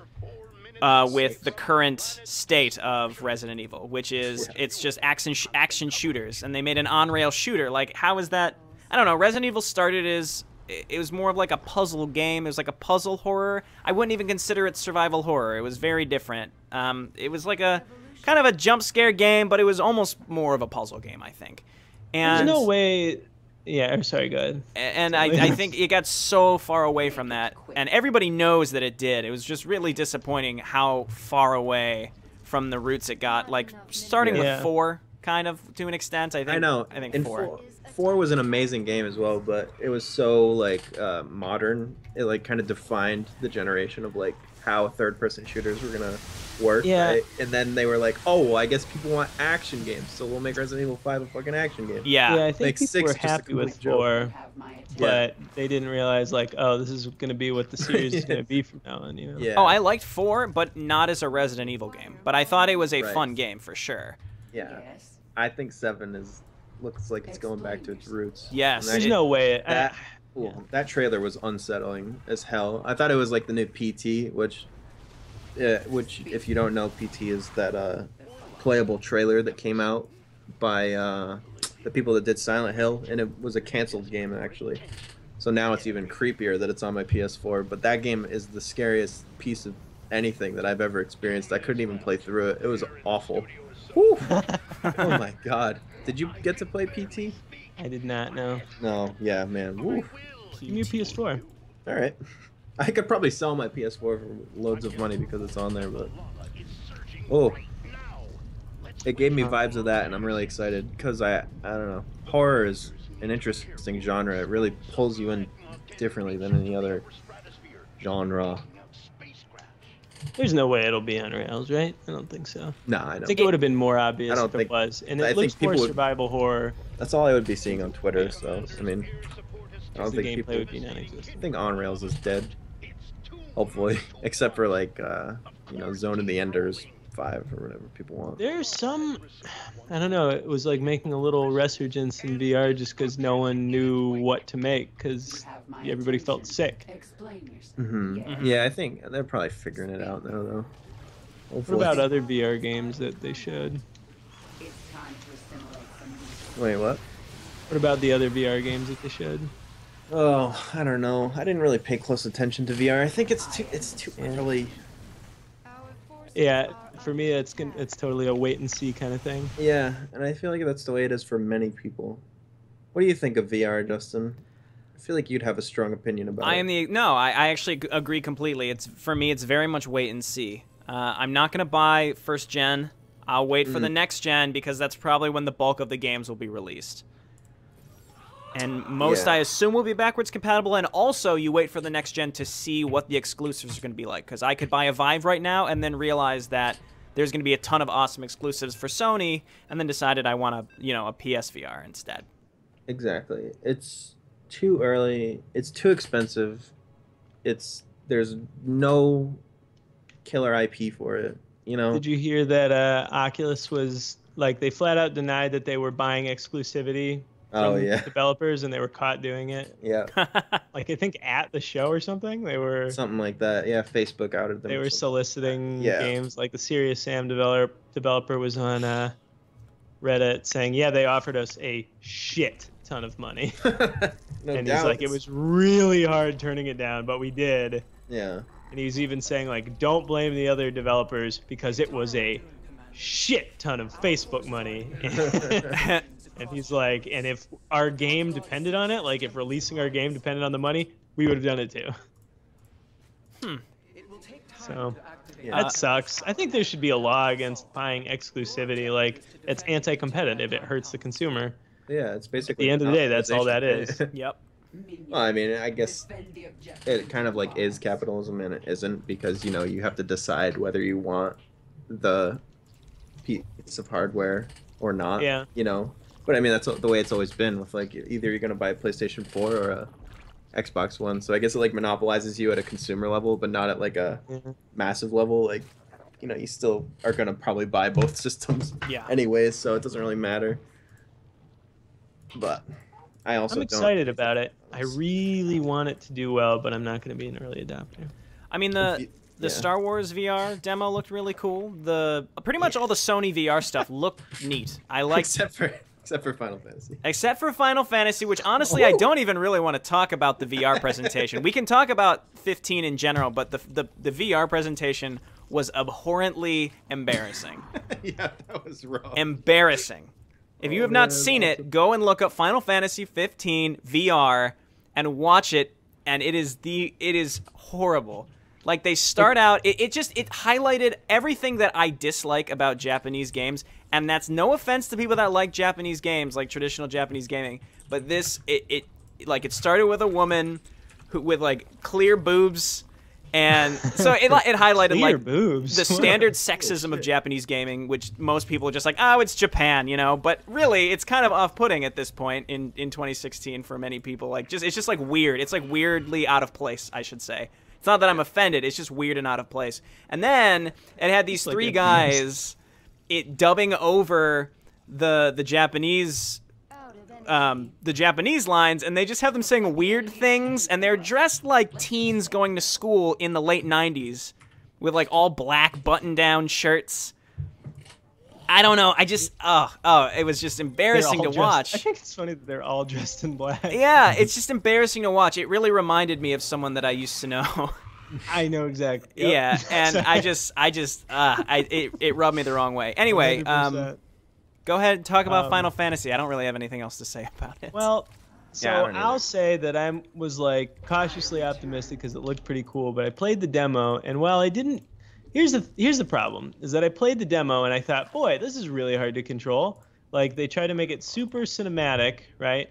with the current state of Resident Evil, which is it's just action shooters, and they made an on-rail shooter. Like, how is that? I don't know. Resident Evil started as it was more of like a puzzle game. It was like a puzzle horror. I wouldn't even consider it survival horror. It was very different. It was like a kind of a jump scare game, but it was almost more of a puzzle game, I think. And there's no way. Yeah, I'm sorry, go ahead. And I think it got so far away from that, and everybody knows that it did. It was just really disappointing how far away from the roots it got, like starting with 4, kind of, to an extent, I think. I know. I think 4. 4 was an amazing game as well, but it was so, like, modern. It, like, kind of defined the generation of, like, how third-person shooters were going to work. Yeah. Right? And then they were like, oh, well, I guess people want action games, so we'll make Resident Evil 5 a fucking action game. Yeah, I think people were happy with 4, but they didn't realize, like, oh, this is going to be what the series is going to be from now on. You know? Yeah. Oh, I liked 4, but not as a Resident Evil game. But I thought it was a fun game for sure. Yeah. Yes. I think 7 looks like it's going back to its roots. Yes. There's no way. That trailer was unsettling as hell. I thought it was like the new PT, which if you don't know, PT is that playable trailer that came out by the people that did Silent Hill, and it was a canceled game actually. So now it's even creepier that it's on my PS4, but that game is the scariest piece of anything that I've ever experienced. I couldn't even play through it. It was awful. Woo. Oh my god. Did you get to play PT? I did not, no. No, yeah, man. Woo. Give me a PS4. All right. I could probably sell my PS4 for loads of money because it's on there, but... Oh. It gave me vibes of that, and I'm really excited because I don't know. Horror is an interesting genre. It really pulls you in differently than any other genre. There's no way it'll be on rails, right? I don't think so. No, I don't. I think it would have been more obvious if it was. And it looks more survival horror. That's all I would be seeing on Twitter, so, I mean, I don't think people... The gameplay would be non-existent. I think on rails is dead, hopefully. Except for, like, you know, Zone of the Enders 5 or whatever people want. There's some, I don't know, it was like making a little resurgence in VR just because no one knew what to make because everybody felt sick. Mm-hmm. Yeah, I think they're probably figuring it out now, though. Hopefully. What about other VR games that they should? Wait, what? What about the other VR games that they should? Oh, I don't know. I didn't really pay close attention to VR. I think it's too early. Yeah, for me, it's totally a wait and see kind of thing. Yeah, and I feel like that's the way it is for many people. What do you think of VR, Justin? I feel like you'd have a strong opinion about it. No, I actually agree completely. For me, it's very much wait and see. I'm not gonna buy first gen. I'll wait for the next gen because that's probably when the bulk of the games will be released. And most, I assume, will be backwards compatible. And also, you wait for the next gen to see what the exclusives are going to be like. Because I could buy a Vive right now and then realize that there's going to be a ton of awesome exclusives for Sony, and then decided I want a, you know, a PSVR instead. Exactly. It's too early. It's too expensive. There's no killer IP for it. You know. Did you hear that Oculus was like, they flat out denied that they were buying exclusivity? Oh, yeah. Developers, and they were caught doing it. Yeah. Like, I think at the show or something, they were... Something like that. Yeah, Facebook outed them. They were soliciting games. Like, the Serious Sam developer was on Reddit saying, yeah, they offered us a shit ton of money. He's like, it was really hard turning it down, but we did. Yeah. And he's even saying, like, don't blame the other developers because it was a shit ton of Facebook money. And he's like, and if our game depended on it, like if releasing our game depended on the money, we would have done it too. Hmm. So that sucks. I think there should be a law against buying exclusivity. Like, it's anti-competitive. It hurts the consumer. Yeah, it's basically... At the end of the day, that's all that is. Yep. Well, I mean, I guess it kind of like is capitalism and it isn't, because, you know, you have to decide whether you want the piece of hardware or not. Yeah. You know? But I mean, that's the way it's always been with, like, either you're going to buy a PlayStation 4 or a Xbox One. So I guess it, like, monopolizes you at a consumer level, but not at, like, a massive level. Like, you know, you still are going to probably buy both systems anyways, so it doesn't really matter. But I also I'm excited about it. I really want it to do well, but I'm not going to be an early adopter. I mean, the Star Wars VR demo looked really cool. Pretty much all the Sony VR stuff looked neat. I liked... Except for Final Fantasy. Except for Final Fantasy, which honestly, I don't even really want to talk about the VR presentation. We can talk about 15 in general, but the VR presentation was abhorrently embarrassing. Yeah, that was wrong. Embarrassing. If you have not seen it, go and look up Final Fantasy 15 VR and watch it, and it is horrible. Like, they start out, it highlighted everything that I dislike about Japanese games, and that's no offense to people that like Japanese games, like traditional Japanese gaming, but this, it started with a woman with, like, clear boobs, and so it highlighted, like, boobs. The standard sexism of Japanese gaming, which most people are just like, oh, it's Japan, you know, but really, it's kind of off-putting at this point in 2016 for many people. Like, it's just, like, weird. It's, like, weirdly out of place, I should say. It's not that I'm offended. It's just weird and out of place. And then it had these three guys dubbing over the Japanese lines, and they just have them saying weird things, and they're dressed like teens going to school in the late 90s with, like, all black button-down shirts. I don't know. I just, it was just embarrassing to watch. I think it's funny that they're all dressed in black. Yeah, it's just embarrassing to watch. It really reminded me of someone that I used to know. I know exactly. Yep. Yeah, and it rubbed me the wrong way. Anyway, go ahead and talk about Final Fantasy. I don't really have anything else to say about it. Well, so I'll say that I was, like, cautiously optimistic because it looked pretty cool, but I played the demo, and while I didn't... Here's the problem, is that I played the demo and I thought, boy, this is really hard to control. Like, they try to make it super cinematic, right?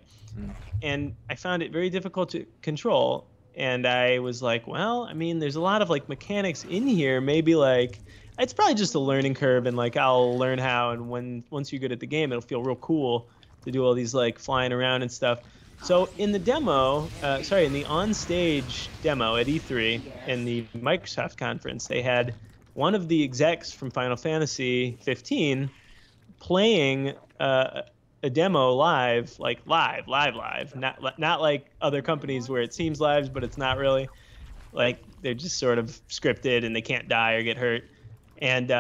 And I found it very difficult to control. And I was like, well, I mean, there's a lot of, like, mechanics in here. Maybe, like, it's probably just a learning curve, and, like, I'll learn how. And once you're good at the game, it'll feel real cool to do all these, like, flying around and stuff. So in the demo, in the on-stage demo at E3 in the Microsoft conference, they had one of the execs from Final Fantasy 15 playing a demo live, like live, not like other companies where it seems live, but it's not really. Like, they're just sort of scripted and they can't die or get hurt. And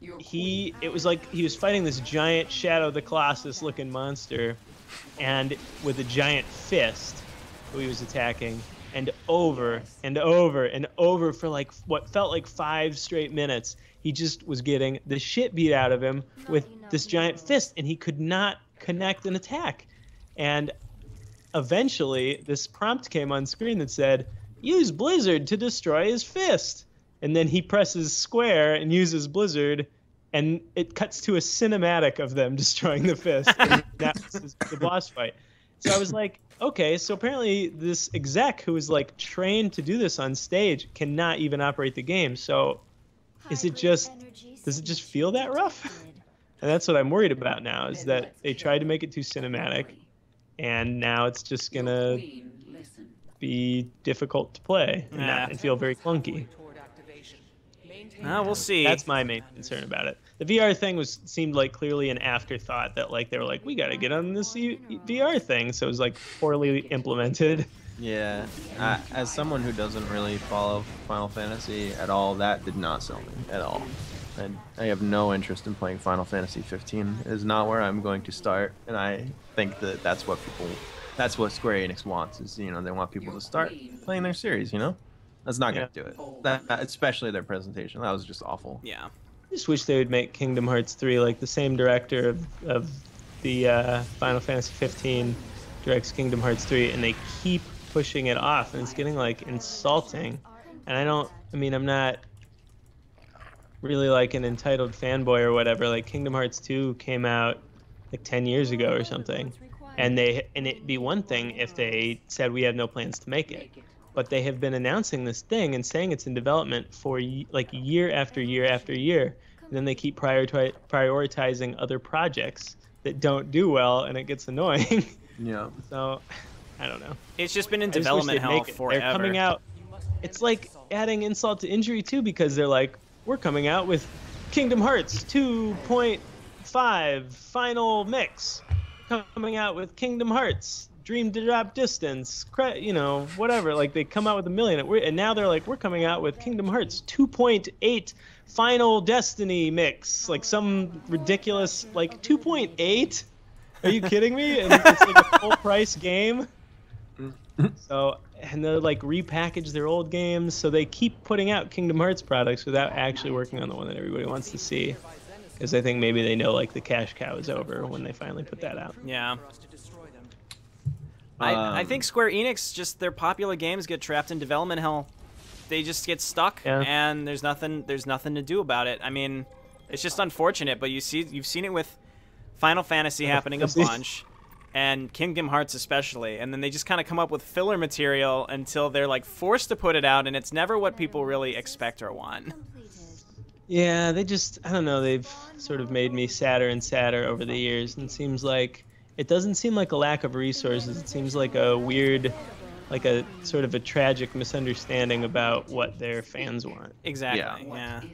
it was like he was fighting this giant Shadow the Colossus looking monster, and with a giant fist who he was attacking, and over and over and over for like what felt like 5 straight minutes. He just was getting the shit beat out of him with this giant fist, and he could not connect an attack. And eventually this prompt came on screen that said, "Use Blizzard to destroy his fist." And then he presses square and uses Blizzard, and it cuts to a cinematic of them destroying the fist. And that's the boss fight. So I was like, okay, so apparently this exec who is like trained to do this on stage cannot even operate the game. So is it just, does it just feel that rough? And that's what I'm worried about now, is that they tried to make it too cinematic, and now it's just going to be difficult to play and feel very clunky. We'll see. That's my main concern about it. The VR thing seemed like clearly an afterthought, that like they were like, we got to get on this VR thing, so it was like poorly implemented. Yeah, as someone who doesn't really follow Final Fantasy at all, that did not sell me at all. And I have no interest in playing Final Fantasy 15. It is not where I'm going to start, and I think that that's what Square Enix wants, is, you know, they want people to start playing their series, you know? That's not going to do it. Especially their presentation. That was just awful. Yeah. I just wish they would make Kingdom Hearts 3, like the same director of the Final Fantasy 15 directs Kingdom Hearts 3, and they keep pushing it off, and it's getting like insulting. And I'm not really like an entitled fanboy or whatever. Like Kingdom Hearts 2 came out like 10 years ago or something. And it'd be one thing if they said we have no plans to make it. But they have been announcing this thing and saying it's in development for like year after year after year. And then they keep prioritizing other projects that don't do well, and it gets annoying. Yeah. So, I don't know. It's just been in development hell forever. They're coming out. It's like adding insult to injury too, because they're like, we're coming out with Kingdom Hearts 2.5 Final Mix. Coming out with Kingdom Hearts Dream to Drop Distance, you know, whatever. Like, they come out with a million, and now they're like, we're coming out with Kingdom Hearts 2.8 Final Destiny Mix, like some ridiculous, like 2.8? Are you kidding me? And it's like a full price game. So, and they're like repackage their old games, so they keep putting out Kingdom Hearts products without actually working on the one that everybody wants to see, because I think maybe they know like the cash cow is over when they finally put that out. Yeah. I think Square Enix, just their popular games get trapped in development hell. They just get stuck, and there's nothing to do about it. I mean, it's just unfortunate, but you've seen it with Final Fantasy happening a bunch, and Kingdom Hearts especially, and then they just kind of come up with filler material until they're like forced to put it out, and it's never what people really expect or want. Yeah, they just, I don't know, they've sort of made me sadder and sadder over the years, and it seems like, it doesn't seem like a lack of resources. It seems like a weird, like a sort of a tragic misunderstanding about what their fans want. Exactly. Yeah. I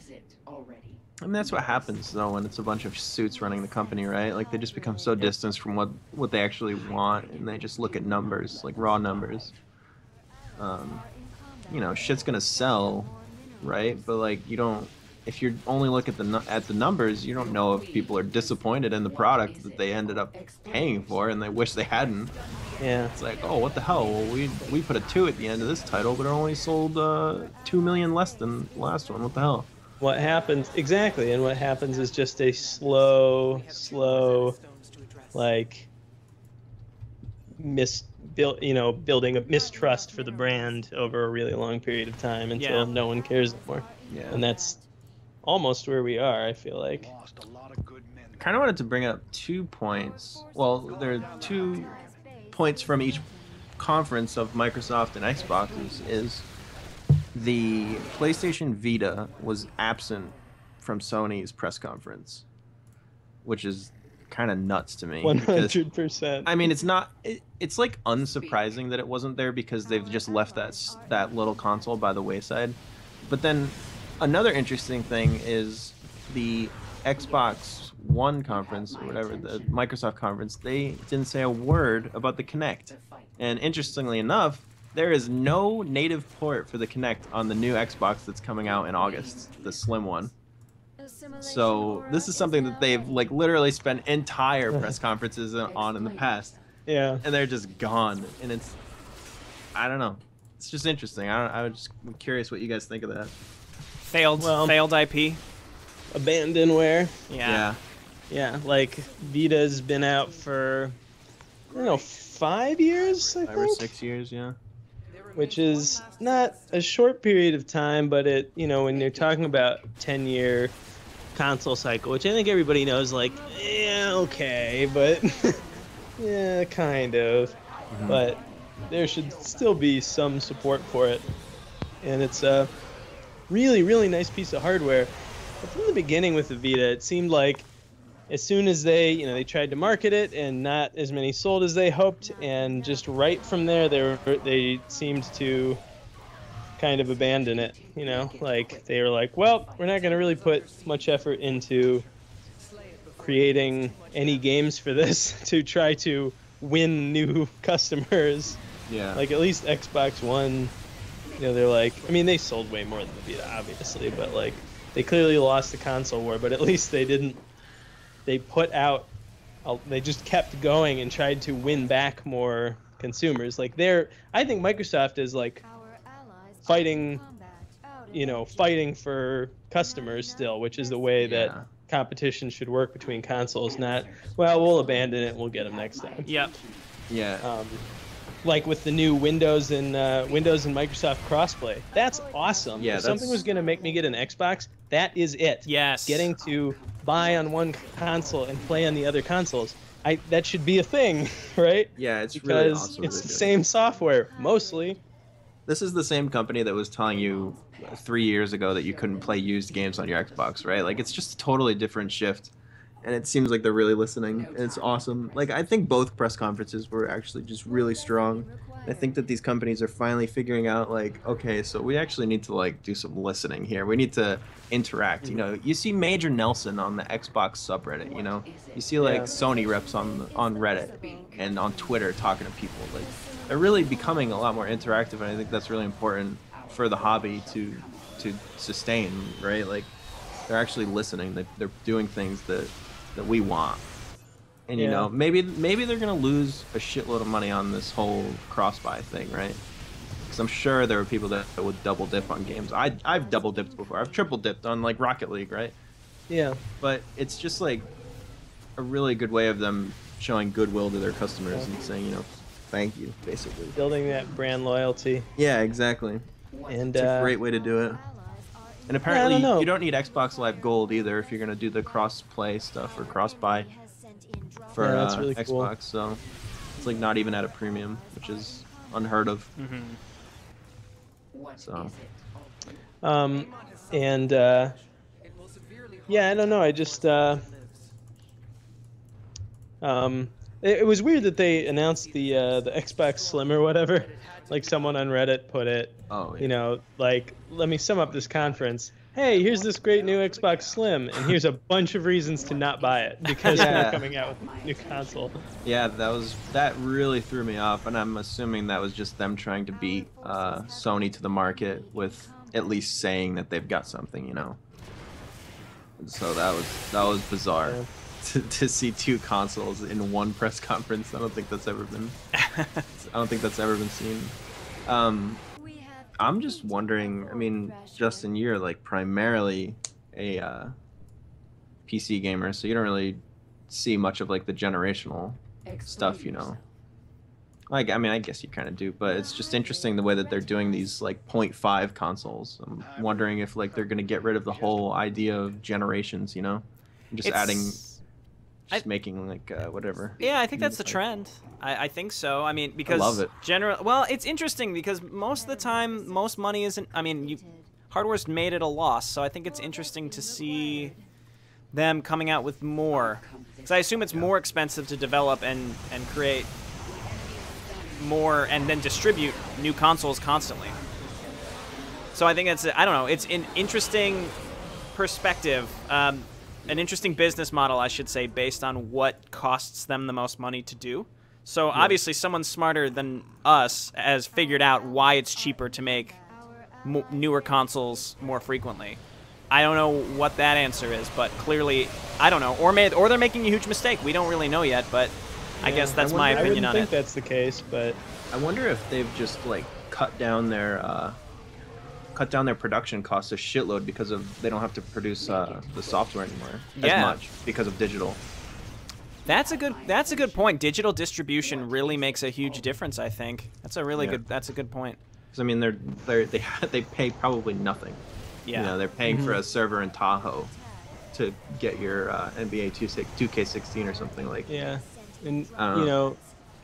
mean, that's what happens though when it's a bunch of suits running the company, right? Like they just become so distanced from what they actually want, and they just look at numbers, like raw numbers. You know, shit's gonna sell, right? But like you don't. If you only look at the numbers, you don't know if people are disappointed in the product that they ended up paying for and they wish they hadn't. Yeah. It's like, oh, what the hell? Well, we put a 2 at the end of this title, but it only sold 2 million less than the last one. What the hell? What happens exactly? And what happens is just a slow, like building of mistrust for the brand over a really long period of time until no one cares anymore. Yeah. And that's almost where we are, I feel like. I kind of wanted to bring up 2 points. Well, there are 2 points from each conference of Microsoft and Xbox. Is the PlayStation Vita was absent from Sony's press conference, which is kind of nuts to me. 100%. I mean, it's like unsurprising that it wasn't there because they've just left that little console by the wayside. But then Another interesting thing is the Xbox One conference, or whatever, the Microsoft conference, they didn't say a word about the Kinect. And interestingly enough, there is no native port for the Kinect on the new Xbox that's coming out in August, the slim one. So this is something that they've like literally spent entire press conferences on in the past. Yeah. And they're just gone. And it's, I don't know. It's just interesting. I'm curious what you guys think of that. Failed IP. Abandonware. Yeah. Yeah, like Vita's been out for, I don't know, 5 years, I think? 5 or 6 years, yeah. Which is not a short period of time, but it, you know, when you're talking about 10-year console cycle, which I think everybody knows, like, yeah, okay, but yeah, kind of. Mm-hmm. But there should still be some support for it. And it's a really, really nice piece of hardware. But from the beginning with the Vita, it seemed like as soon as they, you know, they tried to market it and not as many sold as they hoped, and just right from there they seemed to kind of abandon it, you know, like they were like, well, we're not going to really put much effort into creating any games for this to try to win new customers. Yeah. Like at least Xbox One, you know, they're like, I mean, they sold way more than the Vita, obviously, but like, they clearly lost the console war, but at least they didn't. They put out. They just kept going and tried to win back more consumers. Like they're. I think Microsoft is like fighting, you know, fighting for customers still, which is the way that competition should work between consoles. Not, well, we'll abandon it. We'll get them next time. Yep. Yeah. Like with the new Windows and Microsoft crossplay, that's awesome. Yeah, if something was gonna make me get an Xbox, that is it. Yes, getting to buy on one console and play on the other consoles, that should be a thing, right? Yeah, it's because really awesome. It's the same software mostly. This is the same company that was telling you 3 years ago that you couldn't play used games on your Xbox, right? Like it's just a totally different shift. And it seems like they're really listening. It's awesome. Like, I think both press conferences were actually just really strong. I think that these companies are finally figuring out, like, okay, so we actually need to, like, do some listening here. We need to interact. You know, you see Major Nelson on the Xbox subreddit, you know? You see, like, Sony reps on Reddit and on Twitter talking to people. Like, they're really becoming a lot more interactive, and I think that's really important for the hobby to sustain, right? Like, they're actually listening. They're doing things that we want, and you know, maybe they're gonna lose a shitload of money on this whole cross-buy thing, right? Because I'm sure there are people that would double dip on games. I've double dipped before. I've triple dipped on like Rocket League, right? Yeah. But it's just like a really good way of them showing goodwill to their customers and saying, you know, thank you, basically. Building that brand loyalty. Yeah, exactly. And it's a great way to do it. And apparently, you don't need Xbox Live Gold either if you're going to do the cross-play stuff or cross-buy for really Xbox. Cool. So it's like not even at a premium, which is unheard of. Mm-hmm. So. Yeah, I don't know. I just... it was weird that they announced the Xbox Slim or whatever. Like someone on Reddit put it, you know, like, let me sum up this conference. Hey, here's this great new Xbox Slim, and here's a bunch of reasons to not buy it because they're coming out with a new console. Yeah, that really threw me off, and I'm assuming that was just them trying to beat Sony to the market with at least saying that they've got something, you know. And so that was bizarre. Yeah. To see two consoles in one press conference, I don't think that's ever been. Seen. I'm just wondering. I mean, Justin, you're like primarily a PC gamer, so you don't really see much of like the generational stuff, you know. Like, I mean, I guess you kind of do, but it's just interesting the way that they're doing these like 0.5 consoles. I'm wondering if like they're gonna get rid of the whole idea of generations, you know, just adding. Just making like whatever. Yeah, I think that's the trend. I think so. I mean, because I love it. Well, it's interesting because most of the time, most money isn't. I mean, hardware's made at a loss, so I think it's interesting to see them coming out with more. Because I assume it's more expensive to develop and create more and then distribute new consoles constantly. So I think that's, I don't know, it's an interesting perspective, an interesting business model, I should say, based on what costs them the most money to do. So obviously someone smarter than us has figured out why it's cheaper to make newer consoles more frequently. I don't know what that answer is, but clearly, I don't know, or they're making a huge mistake. We don't really know yet, but I guess that's my opinion on it. I think that's the case, but I wonder if they've just like cut down their production costs a shitload because of they don't have to produce the software anymore as much because of digital. That's a good point. Digital distribution really makes a huge difference, I think. That's a good point. Because I mean, they pay probably nothing. Yeah. You know, they're paying for a server in Tahoe to get your NBA 2K16 or something like. Yeah. And you know,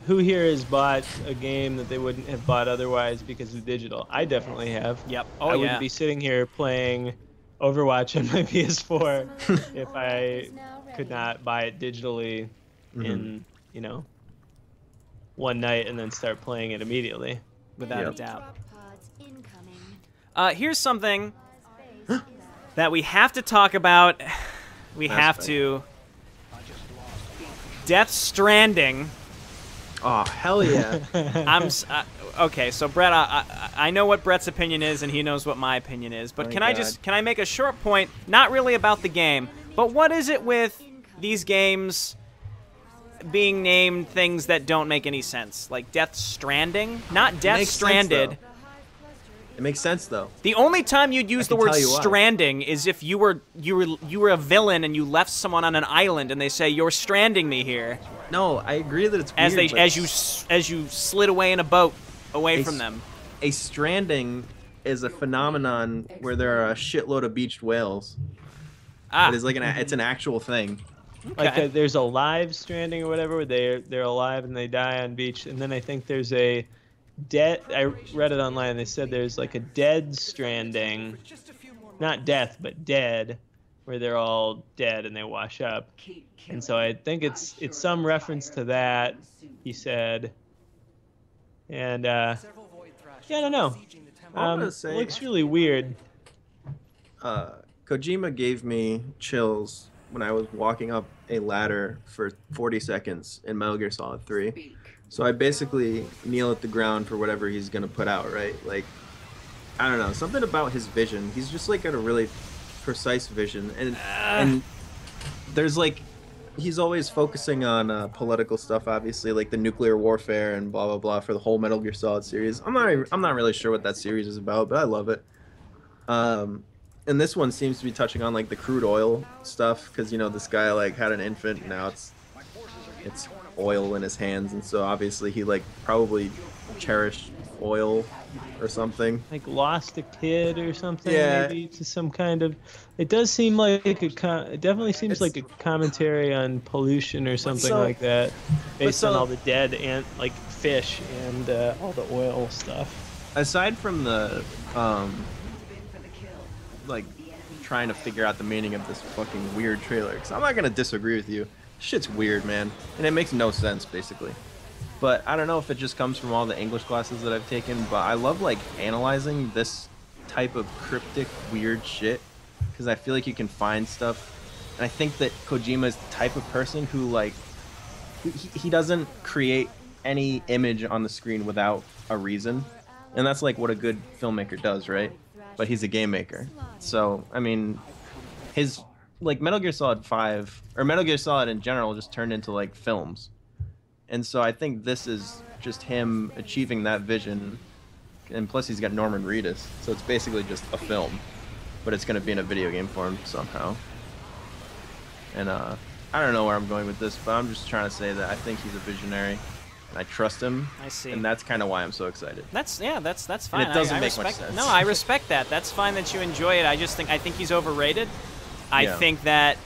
who here has bought a game that they wouldn't have bought otherwise because of digital? I definitely have. Yep. Oh, I wouldn't be sitting here playing Overwatch on my PS4 if I could not buy it digitally in, you know, one night and then start playing it immediately. Without a doubt. Here's something that we have to talk about. We have to. Death Stranding. Oh, hell yeah. Okay, so Brett, I know what Brett's opinion is, and he knows what my opinion is. But can I make a short point? Not really about the game, but what is it with these games being named things that don't make any sense? Like Death Stranding, not Death Stranded. It makes sense though. The only time you'd use the word stranding is if you were a villain and you left someone on an island and they say you're stranding me here. No, I agree that it's weird, as you slid away in a boat away from them. A stranding is a phenomenon where there are a shitload of beached whales. Ah. It is like it's an actual thing. Okay. Like there's a live stranding or whatever where they're alive and they die on beach, and then I think there's a dead, I read it online and they said there's like a dead stranding, not death but dead, where they're all dead and they wash up, and so I think it's some reference to that, he said. And yeah, I don't know, it looks really weird. Kojima gave me chills when I was walking up a ladder for 40 seconds in Metal Gear Solid 3. So I basically kneel at the ground for whatever he's going to put out, right? Like, I don't know, something about his vision. He's just, like, got a really precise vision. And there's, like, he's always focusing on political stuff, obviously, like the nuclear warfare and blah, blah, blah for the whole Metal Gear Solid series. I'm not really sure what that series is about, but I love it. And this one seems to be touching on, like, the crude oil stuff because, you know, this guy, like, had an infant, and now it's oil in his hands, and so obviously he like probably cherished oil or something, like lost a kid or something, maybe to some kind of, it does seem like it definitely seems like a commentary on pollution or something like that, based on all the dead and like fish and all the oil stuff. Aside from the like trying to figure out the meaning of this fucking weird trailer, because I'm not gonna disagree with you, shit's weird, man, and it makes no sense basically. But I don't know if it just comes from all the English classes that I've taken, but I love like analyzing this type of cryptic weird shit because I feel like you can find stuff, and I think that Kojima's the type of person who like he doesn't create any image on the screen without a reason, and that's like what a good filmmaker does, right? But he's a game maker, so I mean his like Metal Gear Solid 5 or Metal Gear Solid in general just turned into like films, and so I think this is just him achieving that vision, and plus he's got Norman Reedus, so it's basically just a film, but it's going to be in a video game form somehow. And I don't know where I'm going with this, but I'm just trying to say that I think he's a visionary and I trust him. I see. And that's kind of why I'm so excited. That's fine. And it doesn't make much sense. No, I respect that. That's fine that you enjoy it. I just think he's overrated. I think that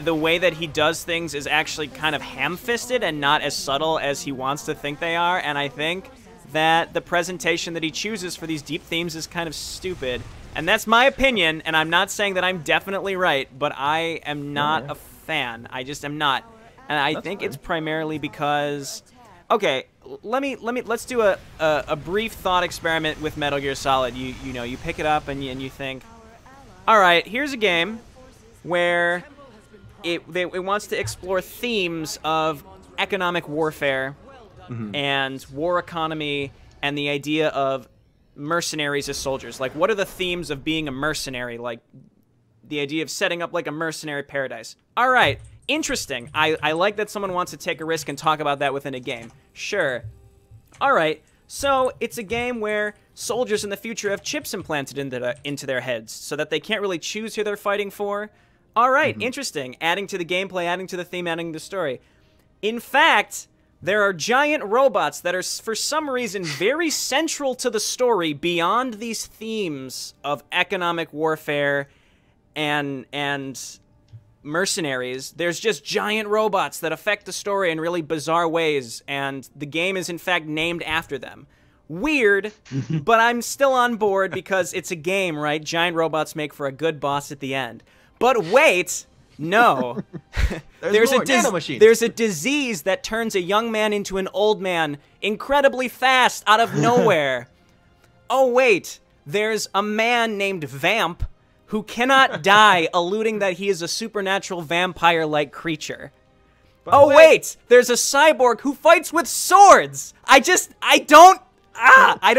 the way that he does things is actually kind of ham-fisted and not as subtle as he wants to think they are, and I think that the presentation that he chooses for these deep themes is kind of stupid. And that's my opinion, and I'm not saying that I'm definitely right, but I am not a fan. I just am not. And I think it's primarily because Okay, let's do a brief thought experiment with Metal Gear Solid. You know, you pick it up and you think, all right, here's a game where it wants to explore themes of economic warfare and war economy and the idea of mercenaries as soldiers. Like, what are the themes of being a mercenary? Like, the idea of setting up like a mercenary paradise. All right, interesting. I like that someone wants to take a risk and talk about that within a game. Sure. All right, so it's a game where soldiers in the future have chips implanted into their heads so that they can't really choose who they're fighting for. All right, interesting. Adding to the gameplay, adding to the theme, adding to the story. In fact, there are giant robots that are, for some reason, very central to the story beyond these themes of economic warfare and mercenaries. There's just giant robots that affect the story in really bizarre ways, and the game is, in fact, named after them. Weird, but I'm still on board because it's a game, right? Giant robots make for a good boss at the end. But wait... No, there's a disease that turns a young man into an old man incredibly fast out of nowhere. Oh wait, there's a man named Vamp who cannot die, alluding that he is a supernatural vampire-like creature. But oh wait, there's a cyborg who fights with swords. I don't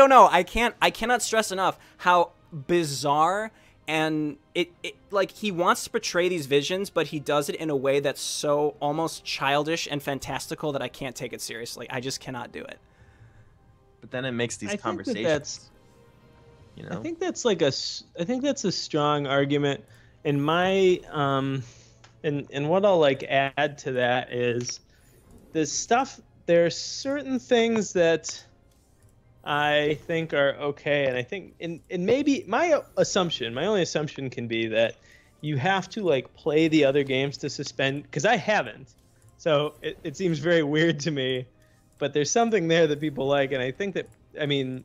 know. I cannot stress enough how bizarre. And it like, he wants to portray these visions, but he does it in a way that's so almost childish and fantastical that I can't take it seriously. I just cannot do it. But then it makes these conversations. I think that's like a strong argument. And my and what I'll like add to that is this stuff. There are certain things that I think are okay, and I think and maybe my only assumption can be that you have to like play the other games to suspend, because I haven't, so it seems very weird to me, but there's something there that people like, and I think that, I mean,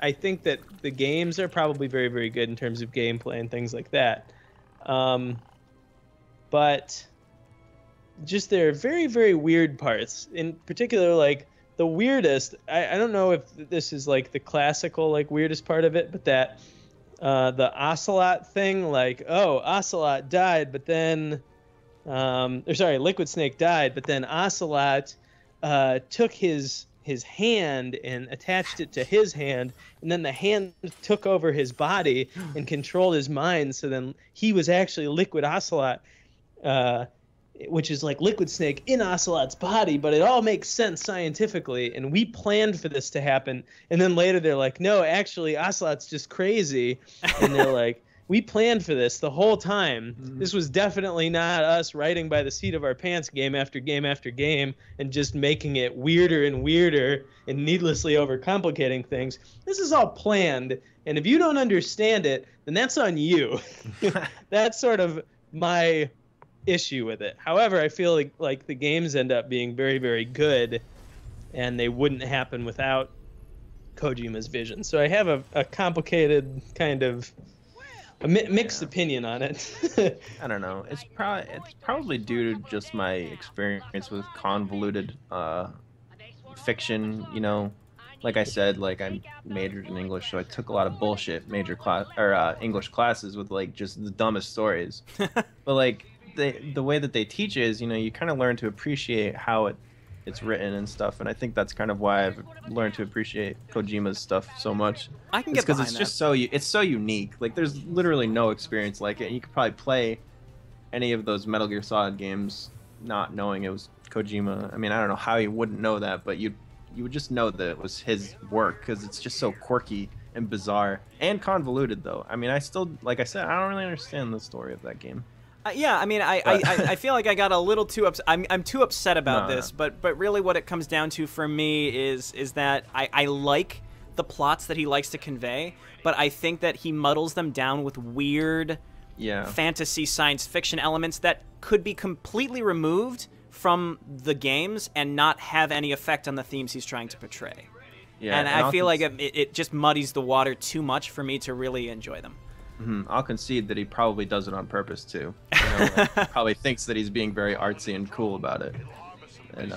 I think that the games are probably very, very good in terms of gameplay and things like that, but just there are very, very weird parts, in particular, like the weirdest, I don't know if this is like the classical like weirdest part of it, but that the ocelot thing, like, oh, ocelot died, but then or sorry, Liquid Snake died, but then ocelot took his hand and attached it to his hand, and then the hand took over his body and controlled his mind, so then he was actually Liquid Ocelot, which is like Liquid Snake in Ocelot's body, but it all makes sense scientifically, and we planned for this to happen. And then later they're like, no, actually Ocelot's just crazy. And they're like, we planned for this the whole time. This was definitely not us writing by the seat of our pants game after game after game and just making it weirder and weirder and needlessly overcomplicating things. This is all planned, and if you don't understand it, then that's on you. That's sort of my issue with it. However, I feel like the games end up being very, very good, and they wouldn't happen without Kojima's vision. So I have a complicated kind of a mixed opinion on it. I don't know. It's probably due to just my experience with convoluted fiction. You know, like I said, like I majored in English, so I took a lot of bullshit English classes with like just the dumbest stories. But like, the way that they teach is, you know, you kind of learn to appreciate how it's written and stuff, and I think that's kind of why I've learned to appreciate Kojima's stuff so much. I can get behind that. Because it's just so unique. Like, there's literally no experience like it, and you could probably play any of those Metal Gear Solid games not knowing it was Kojima. I mean, I don't know how you wouldn't know that, but you would just know that it was his work, because it's just so quirky and bizarre and convoluted, though. I mean, I still, like I said, I don't really understand the story of that game. Yeah, I mean, I feel like I got a little too upset. I'm too upset about this, but really what it comes down to for me is that I like the plots that he likes to convey, but I think that he muddles them down with weird fantasy science fiction elements that could be completely removed from the games and not have any effect on the themes he's trying to portray. Yeah, and I feel like it just muddies the water too much for me to really enjoy them. I'll concede that he probably does it on purpose too. You know, like, probably thinks that he's being very artsy and cool about it, and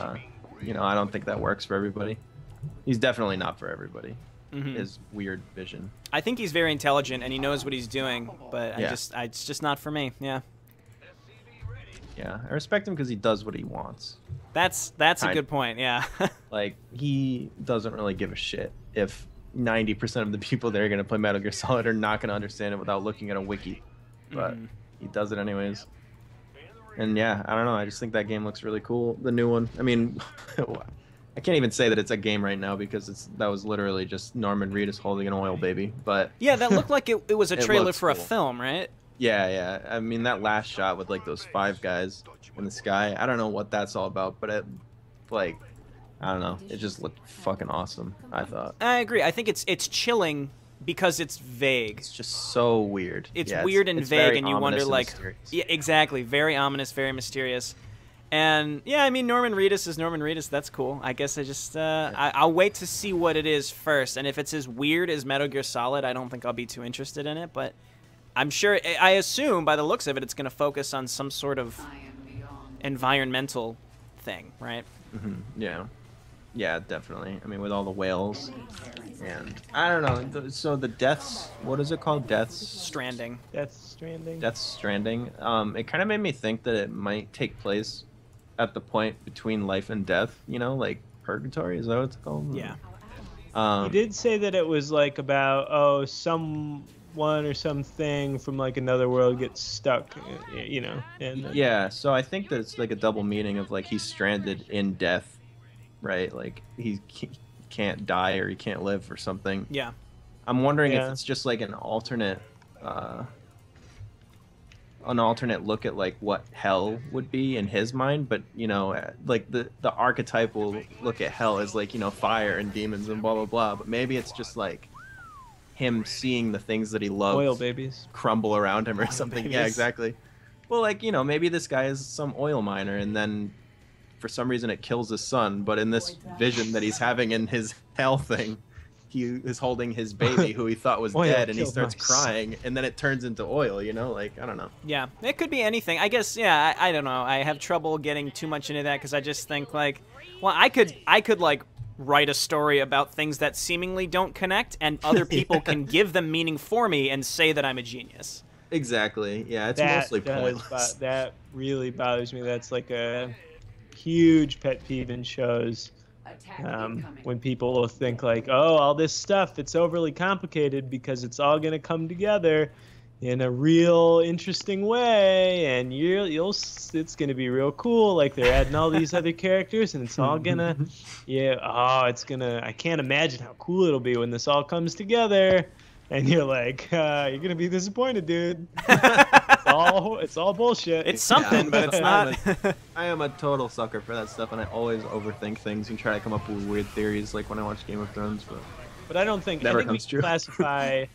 you know, I don't think that works for everybody. He's definitely not for everybody. Mm-hmm. His weird vision. I think he's very intelligent and he knows what he's doing, but yeah. It's just not for me. Yeah. Yeah, I respect him because he does what he wants. That's a good point, yeah. Like, he doesn't really give a shit if 90% of the people that are going to play Metal Gear Solid are not going to understand it without looking at a wiki. But he does it anyways. And yeah, I don't know, I just think that game looks really cool, the new one. I mean, I can't even say that it's a game right now because that was literally just Norman Reedus holding an oil baby. But yeah, that looked like it was a trailer for a film, right? Yeah, yeah. I mean, that last shot with, like, those 5 guys in the sky, I don't know what that's all about, but it, like, I don't know. It just looked fucking awesome, I thought. I agree. I think it's chilling because it's vague. It's just so weird. It's weird and vague, and you wonder, like... Yeah, exactly. Very ominous, very mysterious. And, yeah, I mean, Norman Reedus is Norman Reedus. That's cool. I guess I just... I'll wait to see what it is first, and if it's as weird as Metal Gear Solid, I don't think I'll be too interested in it, but... I'm sure, I assume, by the looks of it, it's going to focus on some sort of environmental thing, right? Mm-hmm. Yeah. Yeah, definitely. I mean, with all the whales and, I don't know, so the deaths, what is it called? Death Stranding. It kind of made me think that it might take place at the point between life and death, you know, like purgatory, is that what it's called? Yeah. You did say that it was like about, oh, someone or something from like another world gets stuck, you know. And yeah, so I think that it's like a double meaning of like he's stranded in death, right? Like he can't die or he can't live or something. Yeah, I'm wondering if it's just like an alternate look at like what hell would be in his mind, but you know, like the archetypal look at hell is like, you know, fire and demons and blah blah blah, but maybe it's just like him seeing the things that he loves crumble around him or something. Yeah, exactly. Well, like, you know, maybe this guy is some oil miner and then for some reason it kills his son, but in this vision that he's having in his hell thing, he is holding his baby who he thought was dead and he starts crying and then it turns into oil, you know? Like, I don't know. Yeah, it could be anything. I guess, yeah, I don't know. I have trouble getting too much into that because I just think like, well, I could like, write a story about things that seemingly don't connect and other people can give them meaning for me and say that I'm a genius. Exactly. Yeah, it's mostly pointless. That really bothers me. That's like a huge pet peeve in shows when people will think like, oh, all this stuff, it's overly complicated because it's all going to come together in a real interesting way and it's gonna be real cool, like they're adding all these other characters and it's all gonna I can't imagine how cool it'll be when this all comes together, and you're like, you're gonna be disappointed, dude. it's all bullshit. It's something, but it's not. I am a total sucker for that stuff and I always overthink things and try to come up with weird theories, like when I watch Game of Thrones, but I don't think we classify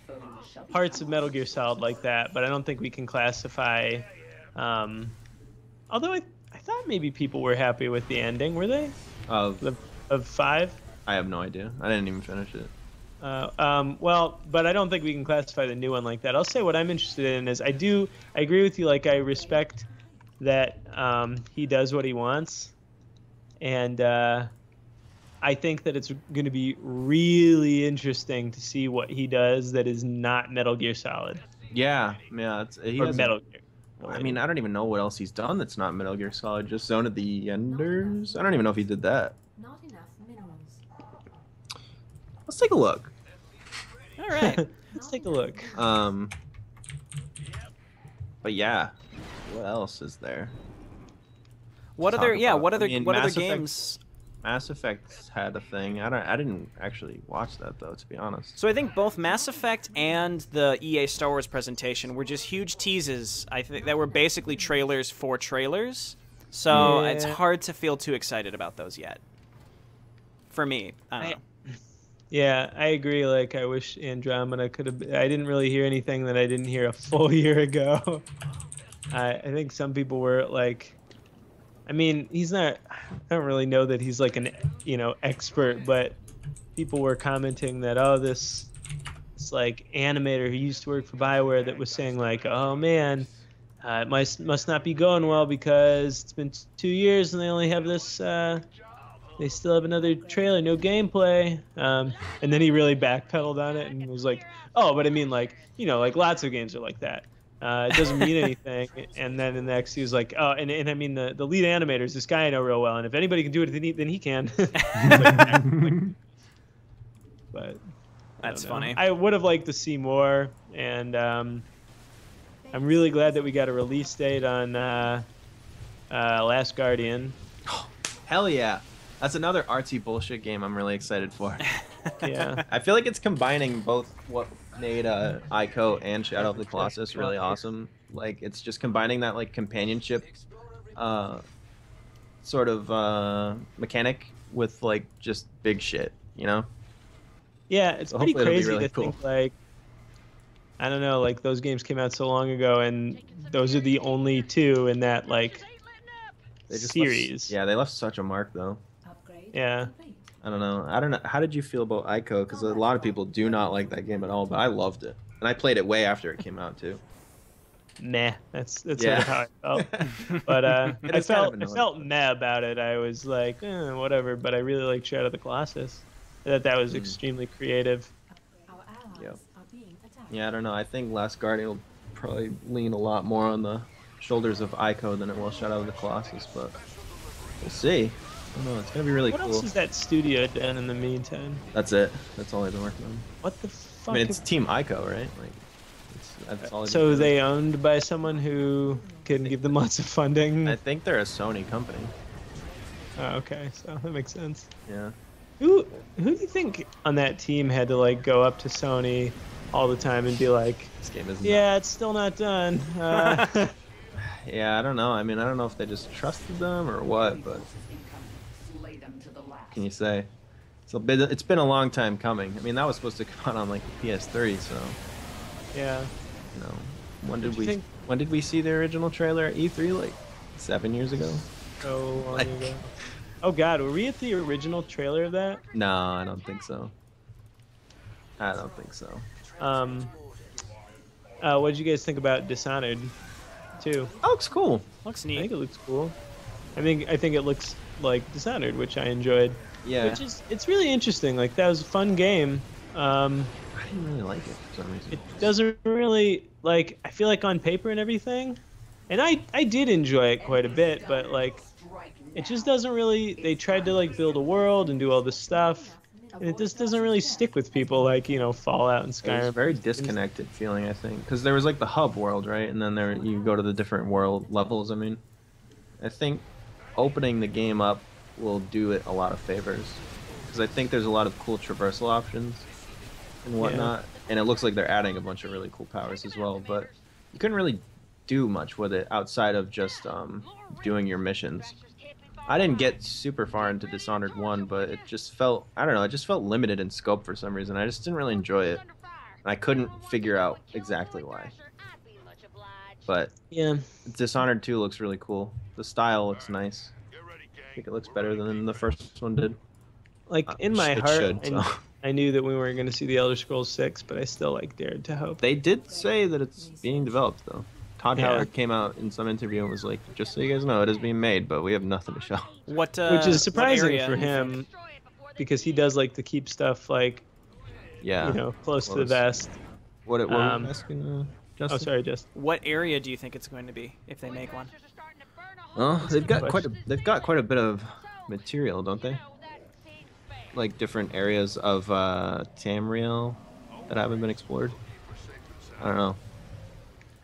parts of Metal Gear Solid like that, but I don't think we can classify. Although I thought maybe people were happy with the ending, were they? Of 5? I have no idea. I didn't even finish it. Well, but I don't think we can classify the new one like that. I'll say what I'm interested in is I agree with you. Like, I respect that he does what he wants, and I think that it's going to be really interesting to see what he does that is not Metal Gear Solid. Yeah, yeah. Or Metal Gear. I mean, I don't even know what else he's done that's not Metal Gear Solid. Just Zone of the Enders. I don't even know if he did that. Not enough minerals. Let's take a look. All right, let's take a look. But yeah, what else is there? What other games? Mass Effect had a thing. I didn't actually watch that though, to be honest. So I think both Mass Effect and the EA Star Wars presentation were just huge teases. I think that were basically trailers for trailers. So it's hard to feel too excited about those yet. For me, I don't know. Yeah, I agree. Like, I wish Andromeda could have. I didn't really hear anything that I didn't hear a full year ago. I think some people were like. I mean, he's not, I don't really know that he's like an, you know, expert, but people were commenting that, oh, this like animator who used to work for BioWare that was saying like, oh man, it must not be going well because it's been 2 years and they only have this they still have another trailer, no gameplay. And then he really backpedaled on it and was like, oh, but I mean, like, you know, like lots of games are like that. It doesn't mean anything. And then in the next, he was like, oh, and I mean, the lead animator is this guy I know real well. And if anybody can do it, then he can. But that's funny. I would have liked to see more. And I'm really glad that we got a release date on Last Guardian. Hell yeah. That's another artsy bullshit game I'm really excited for. Yeah. I feel like it's combining both what made Ico and Shadow of the Colossus really awesome. Like, it's just combining that, like, companionship sort of mechanic with, like, just big shit, you know? Yeah, it's pretty crazy to think, like, I don't know, like, those games came out so long ago, and those are the only two in that, like, series. Yeah, they left such a mark, though. Yeah. I don't know. How did you feel about Ico? Because a lot of people do not like that game at all, but I loved it. And I played it way after it came out, too. Nah, that's yeah. Sort of how I felt. But I felt meh about it. I was like, eh, whatever, but I really liked Shadow of the Colossus. That was extremely creative. Yeah. Yeah, I don't know. I think Last Guardian will probably lean a lot more on the shoulders of Ico than it will Shadow of the Colossus, but we'll see. I don't know, it's gonna be really cool. What else is that studio done in the meantime? That's it. That's all they've been working on. What the fuck? I mean, it's Team Ico, right? Like, that's all. So they owned by someone who can give them lots of funding. I think they're a Sony company. Oh, okay, so that makes sense. Yeah. Who do you think on that team had to like go up to Sony all the time and be like, this game isn't. Yeah, it's still not done. Yeah, I don't know. I mean, I don't know if they just trusted them or what, but. Can you say? So it's been a long time coming. I mean, that was supposed to come out on like the PS3, so. Yeah. You know, when did we see the original trailer at E3? Like 7 years ago. So long ago. Oh God, were we at the original trailer of that? No, I don't think so. I don't think so. What did you guys think about Dishonored 2? Oh, looks cool. Looks neat. I think it looks cool. I think it looks like Dishonored, which I enjoyed. Yeah. Which is, it's really interesting. Like, that was a fun game. I didn't really like it for some reason. It doesn't really, like, I feel like on paper and everything. And I did enjoy it quite a bit, but, like, it just doesn't really, they tried to, like, build a world and do all this stuff. And it just doesn't really stick with people like, you know, Fallout and Skyrim. It's a very disconnected feeling, I think. Because there was, like, the hub world, right? And then there you go to the different world levels, I mean. I think opening the game up will do it a lot of favors, because I think there's a lot of cool traversal options and whatnot, yeah. And it looks like they're adding a bunch of really cool powers as well, but you couldn't really do much with it outside of just doing your missions. I didn't get super far into Dishonored 1, but it just felt, I don't know, it just felt limited in scope for some reason. I just didn't really enjoy it, and I couldn't figure out exactly why. But yeah, Dishonored 2 looks really cool. The style looks nice. I think it looks better than the first one did. Like, in my heart, I knew that we weren't going to see the Elder Scrolls 6, but I still, like, dared to hope. They did say that it's being developed, though. Todd Howard came out in some interview and was like, just so you guys know, it is being made, but we have nothing to show. What, which is surprising for him, because he does like to keep stuff, like, yeah, you know, close to the vest. What were you asking, Justin? Oh, sorry, Justin. What area do you think it's going to be, if they make one? Well, they've got quite a bit of material, don't they? Like different areas of Tamriel that haven't been explored. I don't know,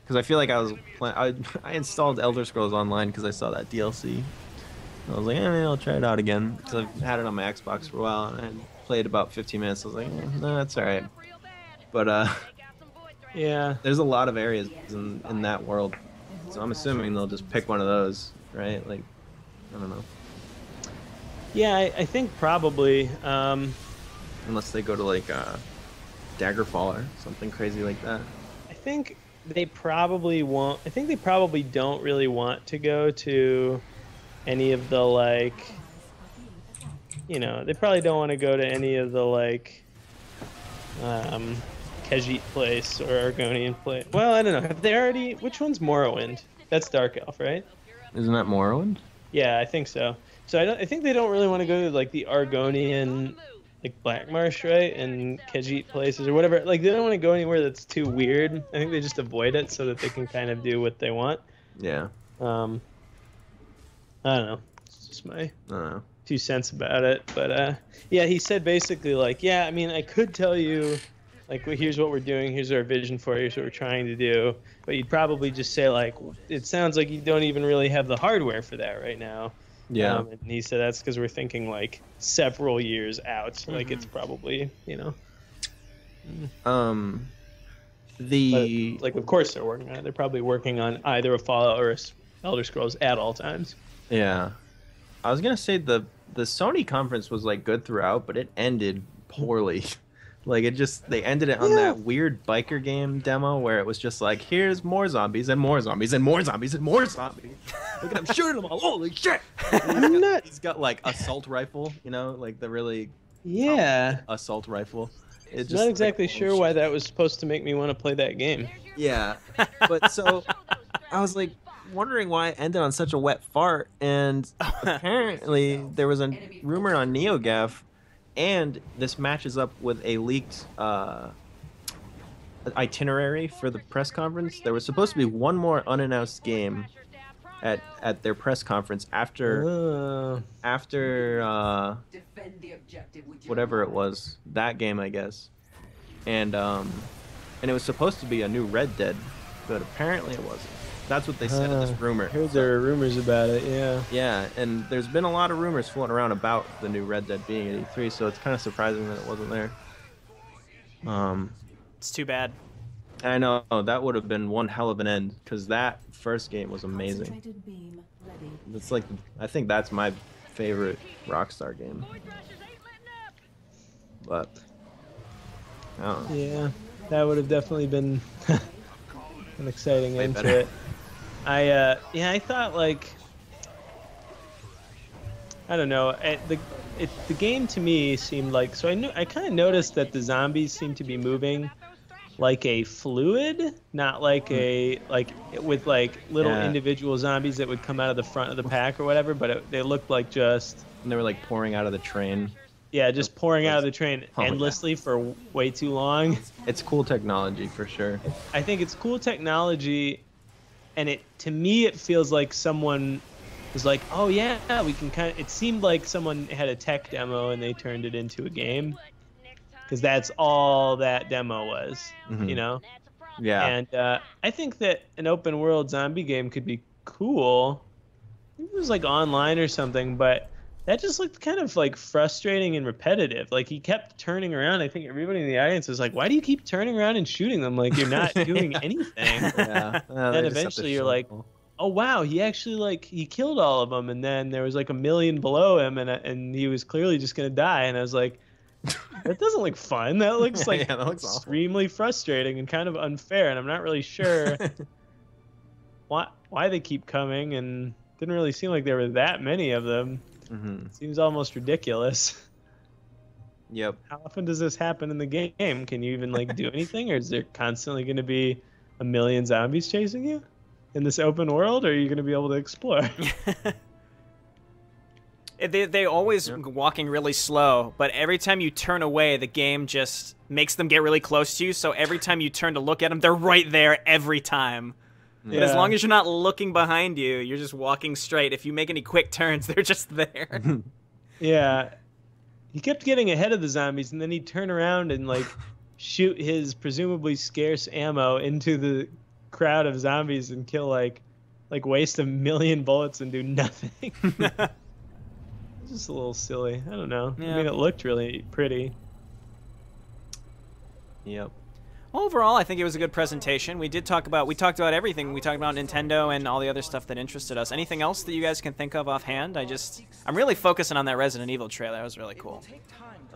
because I feel like I installed Elder Scrolls Online because I saw that DLC. And I was like, eh, maybe I'll try it out again, because I've had it on my Xbox for a while and I played about 15 minutes. So I was like, eh, no, that's all right. But yeah, there's a lot of areas in that world. So I'm assuming they'll just pick one of those, right? Like, I don't know. Yeah, I think probably. Unless they go to, like, Daggerfall or something crazy like that. I think they probably won't. I think they probably don't really want to go to any of the, like, you know, they probably don't want to go to any of the, like, Khajiit place or Argonian place. Well, I don't know. Have they already? Which one's Morrowind? That's Dark Elf, right? Isn't that Morrowind? Yeah, I think so. So I think they don't really want to go to like the Argonian, like Black Marsh, right, and Khajiit places or whatever. Like they don't want to go anywhere that's too weird. I think they just avoid it so that they can kind of do what they want. Yeah. I don't know. It's just my 2 cents about it, but yeah, he said basically like, yeah, I mean, I could tell you, like, well, here's what we're doing, here's our vision for it, here's what we're trying to do, but you'd probably just say like, it sounds like you don't even really have the hardware for that right now. Yeah. And he said that's because we're thinking like several years out, like it's probably, you know. But, like, of course they're working on it. They're probably working on either a Fallout or a Elder Scrolls at all times. Yeah. I was gonna say the Sony conference was like good throughout, but it ended poorly. Like it just they ended it on that weird biker game demo where it was just like, here's more zombies and more zombies and more zombies and more zombies. Look at him shooting them all! Holy shit! He's got like assault rifle, you know, like the really assault rifle. It's not exactly like, sure why that was supposed to make me want to play that game. Yeah, but so I was like wondering why it ended on such a wet fart, and apparently there was a rumor on NeoGAF, and this matches up with a leaked itinerary for the press conference. There was supposed to be one more unannounced game at their press conference after whatever it was, that game, I guess, and it was supposed to be a new Red Dead, but apparently it wasn't. That's what they said in this rumor. I heard there are rumors about it, yeah. Yeah, and there's been a lot of rumors floating around about the new Red Dead being at E3, so it's kind of surprising that it wasn't there. It's too bad. I know, that would have been one hell of an end, because that first game was amazing. It's like, I think that's my favorite Rockstar game. But, I don't know. Yeah, that would have definitely been an exciting end to it. Yeah, I thought like, I don't know, the game to me seemed like, so I kind of noticed that the zombies seemed to be moving like a fluid, not like a, like with like little individual zombies that would come out of the front of the pack or whatever, but they looked like just, and they were like pouring out of the train. Yeah, just pouring out of the train endlessly for way too long. It's cool technology for sure. I think it's cool technology, and it to me it feels like someone was like, "Oh yeah, we can kind of." It seemed like someone had a tech demo and they turned it into a game, because that's all that demo was, you know. Yeah. And I think that an open world zombie game could be cool. It was like online or something, but that just looked kind of like frustrating and repetitive. Like he kept turning around. I think everybody in the audience was like, "Why do you keep turning around and shooting them? Like you're not doing anything." Yeah. And then eventually you're like, "Oh wow, he actually like he killed all of them." And then there was like a million below him, and he was clearly just gonna die. And I was like, "That doesn't look fun. That looks like that looks extremely frustrating and kind of unfair." And I'm not really sure why they keep coming, and didn't really seem like there were that many of them. Seems almost ridiculous. Yep. How often does this happen in the game? Can you even like do anything, or is there constantly going to be a million zombies chasing you in this open world, or are you going to be able to explore? they always walking really slow, but every time you turn away, the game just makes them get really close to you. So every time you turn to look at them, they're right there every time. Yeah. But as long as you're not looking behind you, you're just walking straight. If you make any quick turns, they're just there. Yeah. He kept getting ahead of the zombies, and then he'd turn around and, like, shoot his presumably scarce ammo into the crowd of zombies and kill, like waste a million bullets and do nothing. Just a little silly. I don't know. Yeah. I mean, it looked really pretty. Yep. Overall, I think it was a good presentation. We talked about everything. We talked about Nintendo and all the other stuff that interested us. Anything else that you guys can think of offhand? I'm really focusing on that Resident Evil trailer. That was really cool.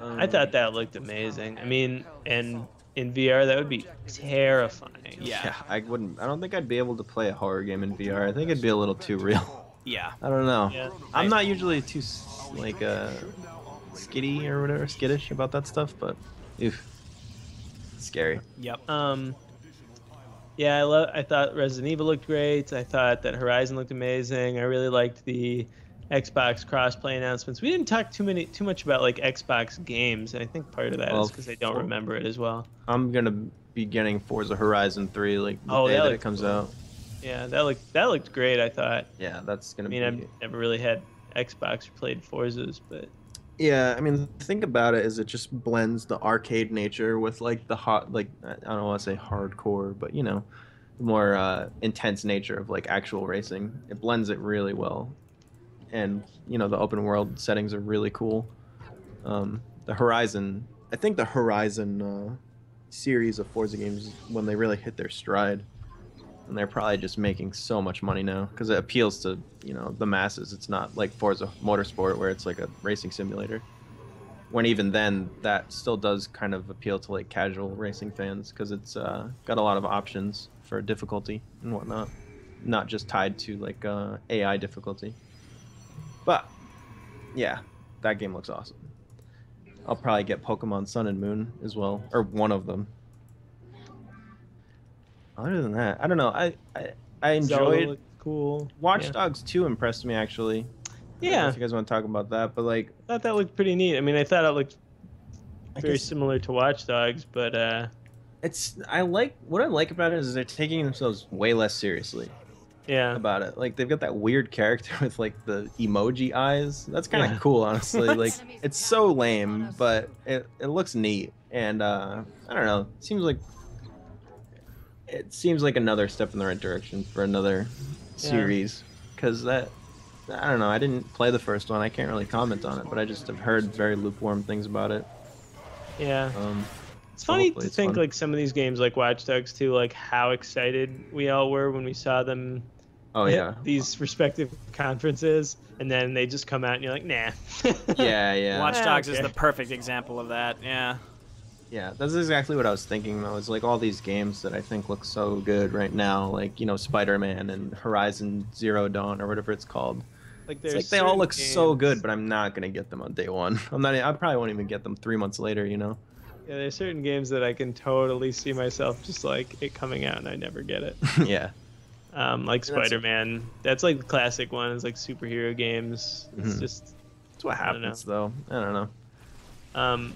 I thought that looked amazing. I mean, and in VR, that would be terrifying. Yeah. I don't think I'd be able to play a horror game in VR. I think it'd be a little too real. Yeah. I don't know. Yeah. I'm not usually too like skitty or whatever, skittish about that stuff, but oof. Scary. Yep. Yeah, I thought Resident Evil looked great. I thought that Horizon looked amazing. I really liked the Xbox crossplay announcements. We didn't talk too much about like Xbox games, and I think part of that is because I don't remember it as well. I'm gonna be getting Forza Horizon 3 like the day that it comes out. Yeah, that looked great. I thought. Yeah, that's gonna. I mean, I've never really had Xbox or played Forzas, but. Yeah, I mean, the thing about it is it just blends the arcade nature with like the hot, like I don't want to say hardcore, but you know, the more intense nature of like actual racing. It blends it really well, and you know the open world settings are really cool. The Horizon, I think the Horizon series of Forza games is when they really hit their stride, and they're probably just making so much money now because it appeals to, you know, the masses. It's not like Forza Motorsport where it's like a racing simulator, when even then that still does kind of appeal to like casual racing fans because it's got a lot of options for difficulty and whatnot, not just tied to like AI difficulty. But yeah, that game looks awesome. I'll probably get Pokemon Sun and Moon as well, or one of them. Other than that, I don't know. I enjoyed. Cool. Watch Dogs 2 impressed me actually. Yeah. I don't know if you guys want to talk about that, but like, I thought that looked pretty neat. I mean, I thought it looked very similar to Watch Dogs, but what I like about it is they're taking themselves way less seriously. Yeah. About it, like they've got that weird character with like the emoji eyes. That's kind of cool, honestly. Like it's so lame, but it looks neat, and I don't know. It seems like another step in the right direction for another series, because I don't know, I didn't play the first one, I can't really comment on it, but I just have heard very lukewarm things about it. Yeah. It's funny to think like some of these games like Watch Dogs 2, like how excited we all were when we saw them at these respective conferences, and then they just come out and you're like, nah. yeah. Watch Dogs is the perfect example of that, yeah. Yeah, that's exactly what I was thinking though. It's like all these games that I think look so good right now, like, you know, Spider-Man and Horizon Zero Dawn or whatever it's called. Like, it's like they all look so good, but I'm not gonna get them on day one. I probably won't even get them 3 months later, you know. Yeah, there's certain games that I can totally see myself just like it coming out and I never get it. Yeah. Like Spider-Man. That's like the classic one. It's like superhero games. It's just it's what happens though. I don't know.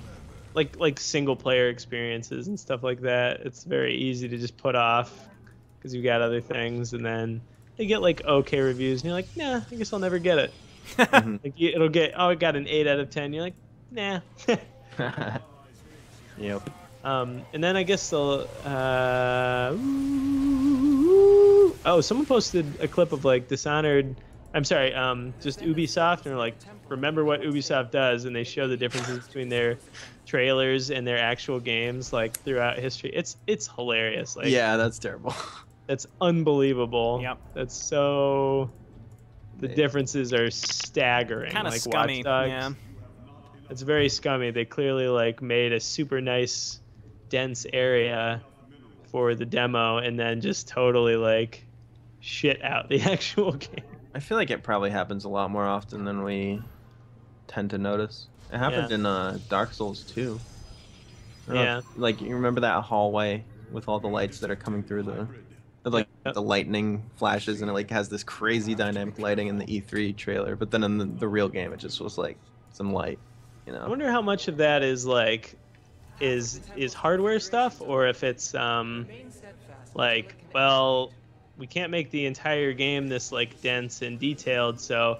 Like single player experiences and stuff like that, it's very easy to just put off because you've got other things, and then they get like okay reviews and you're like, nah, I guess I'll never get it. Like it'll get, oh, it got an 8 out of 10. You're like, nah. Yep. And then I guess they'll someone posted a clip of like Dishonored. I'm sorry, just Ubisoft, and they're like, remember what Ubisoft does, and they show the differences between their trailers and their actual games like throughout history. It's hilarious. Like, yeah, that's terrible. That's unbelievable. Yep. That's so. The differences are staggering. Kind of like scummy. Watch Dogs, yeah. It's very scummy. They clearly like made a super nice, dense area for the demo, and then just totally like shit out the actual game. I feel like it probably happens a lot more often than we tend to notice. It happened in Dark Souls 2. Yeah. Like, you remember that hallway with all the lights that are coming through the lightning flashes, and it like has this crazy dynamic lighting in the E3 trailer, but then in the real game it just was like some light, you know. I wonder how much of that is like is hardware stuff, or if it's like, well, we can't make the entire game this like dense and detailed, so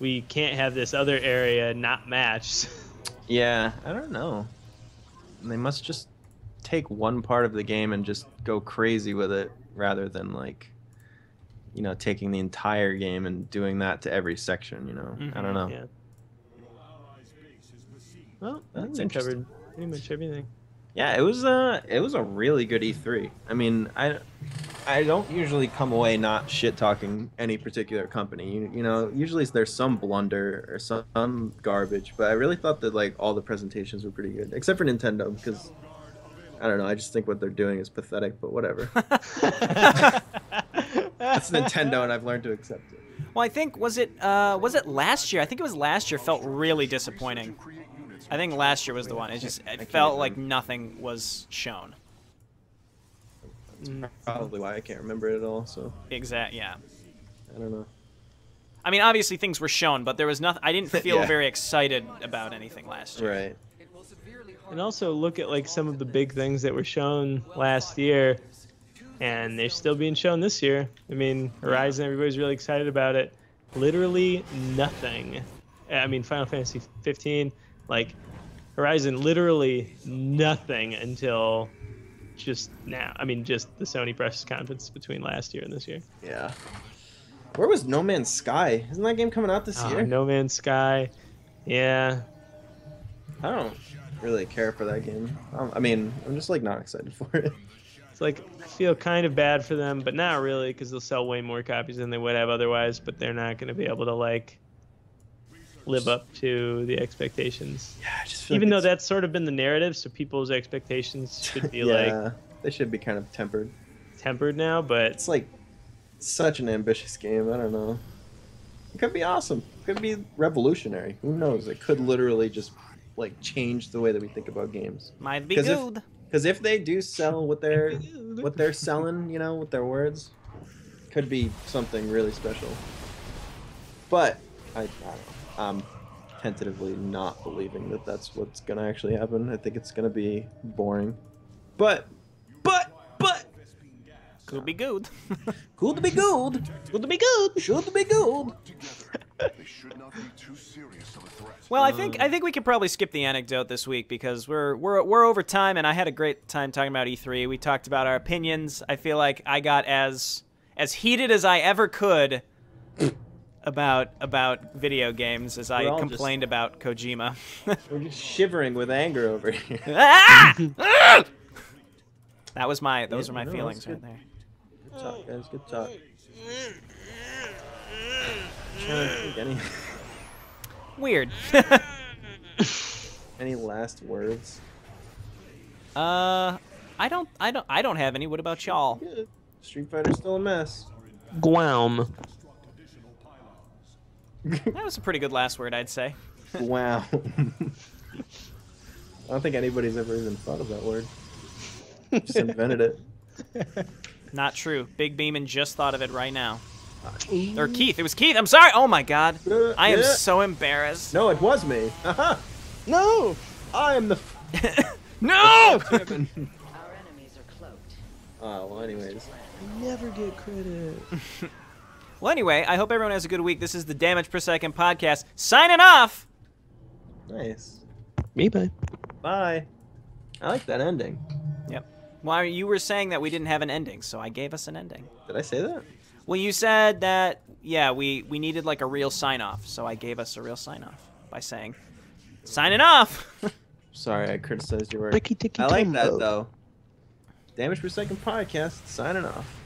we can't have this other area not matched. Yeah, I don't know. They must just take one part of the game and just go crazy with it, rather than like, you know, taking the entire game and doing that to every section, you know. I don't know. Yeah. Well, that's covered pretty much everything. Yeah, it was a really good E3. I mean, I don't usually come away not shit-talking any particular company. You know, usually there's some blunder or some garbage, but I really thought that, like, all the presentations were pretty good, except for Nintendo, because, I don't know, I just think what they're doing is pathetic, but whatever. That's Nintendo, and I've learned to accept it. Well, I think, was it last year? I think it was last year felt really disappointing. I think last year was the one. It just felt like nothing was shown. That's probably why I can't remember it at all. So exact, yeah. I don't know. I mean, obviously things were shown, but there was nothing. I didn't feel very excited about anything last year. Right. And also look at like some of the big things that were shown last year, and they're still being shown this year. I mean, Horizon, everybody's really excited about it. Literally nothing. I mean, Final Fantasy 15, like Horizon, literally nothing until just now. I mean, just the Sony press conference between last year and this year. Yeah. Where was No Man's Sky? Isn't that game coming out this year? No Man's Sky. Yeah. I don't really care for that game. I mean, I'm just like not excited for it. It's like, I feel kind of bad for them, but not really, because they'll sell way more copies than they would have otherwise, but they're not going to be able to like live up to the expectations. Yeah, I just feel even like though that's sort of been the narrative, so people's expectations should be like, they should be kind of tempered. Tempered now, but it's like such an ambitious game. I don't know. It could be awesome. It could be revolutionary. Who knows? It could literally just like change the way that we think about games. Might be good. Because if they do sell what they're selling, you know, with their words, could be something really special. But I don't know. I'm tentatively not believing that that's what's going to actually happen. I think it's going to be boring. But! Could be good. Could be good. Could be good. Should be good. Well, I think we could probably skip the anecdote this week because we're over time, and I had a great time talking about E3. We talked about our opinions. I feel like I got as heated as I ever could about video games as I complained about Kojima. We're just shivering with anger over here. That was my those are my feelings right there. Good talk, guys. Good talk. Weird. Any last words? I don't have any. What about y'all? Street Fighter's still a mess. Guam. That was a pretty good last word, I'd say. Wow. I don't think anybody's ever even thought of that word. Just invented it. Not true. Big Beeman just thought of it right now. Or Keith. It was Keith. I'm sorry. Oh, my God. I am so embarrassed. No, it was me. Uh-huh. No. I am the... No! Our enemies are cloaked. Oh, well, anyways. I never get credit. Well, anyway, I hope everyone has a good week. This is the Damage Per Second podcast. Signing off! Nice. Bye. Bye. I like that ending. Yep. Well, you were saying that we didn't have an ending, so I gave us an ending. Did I say that? Well, you said that, yeah, we needed, like, a real sign-off, so I gave us a real sign-off by saying, signing off! Sorry, I criticized your work. I like that, though. Damage Per Second podcast, signing off.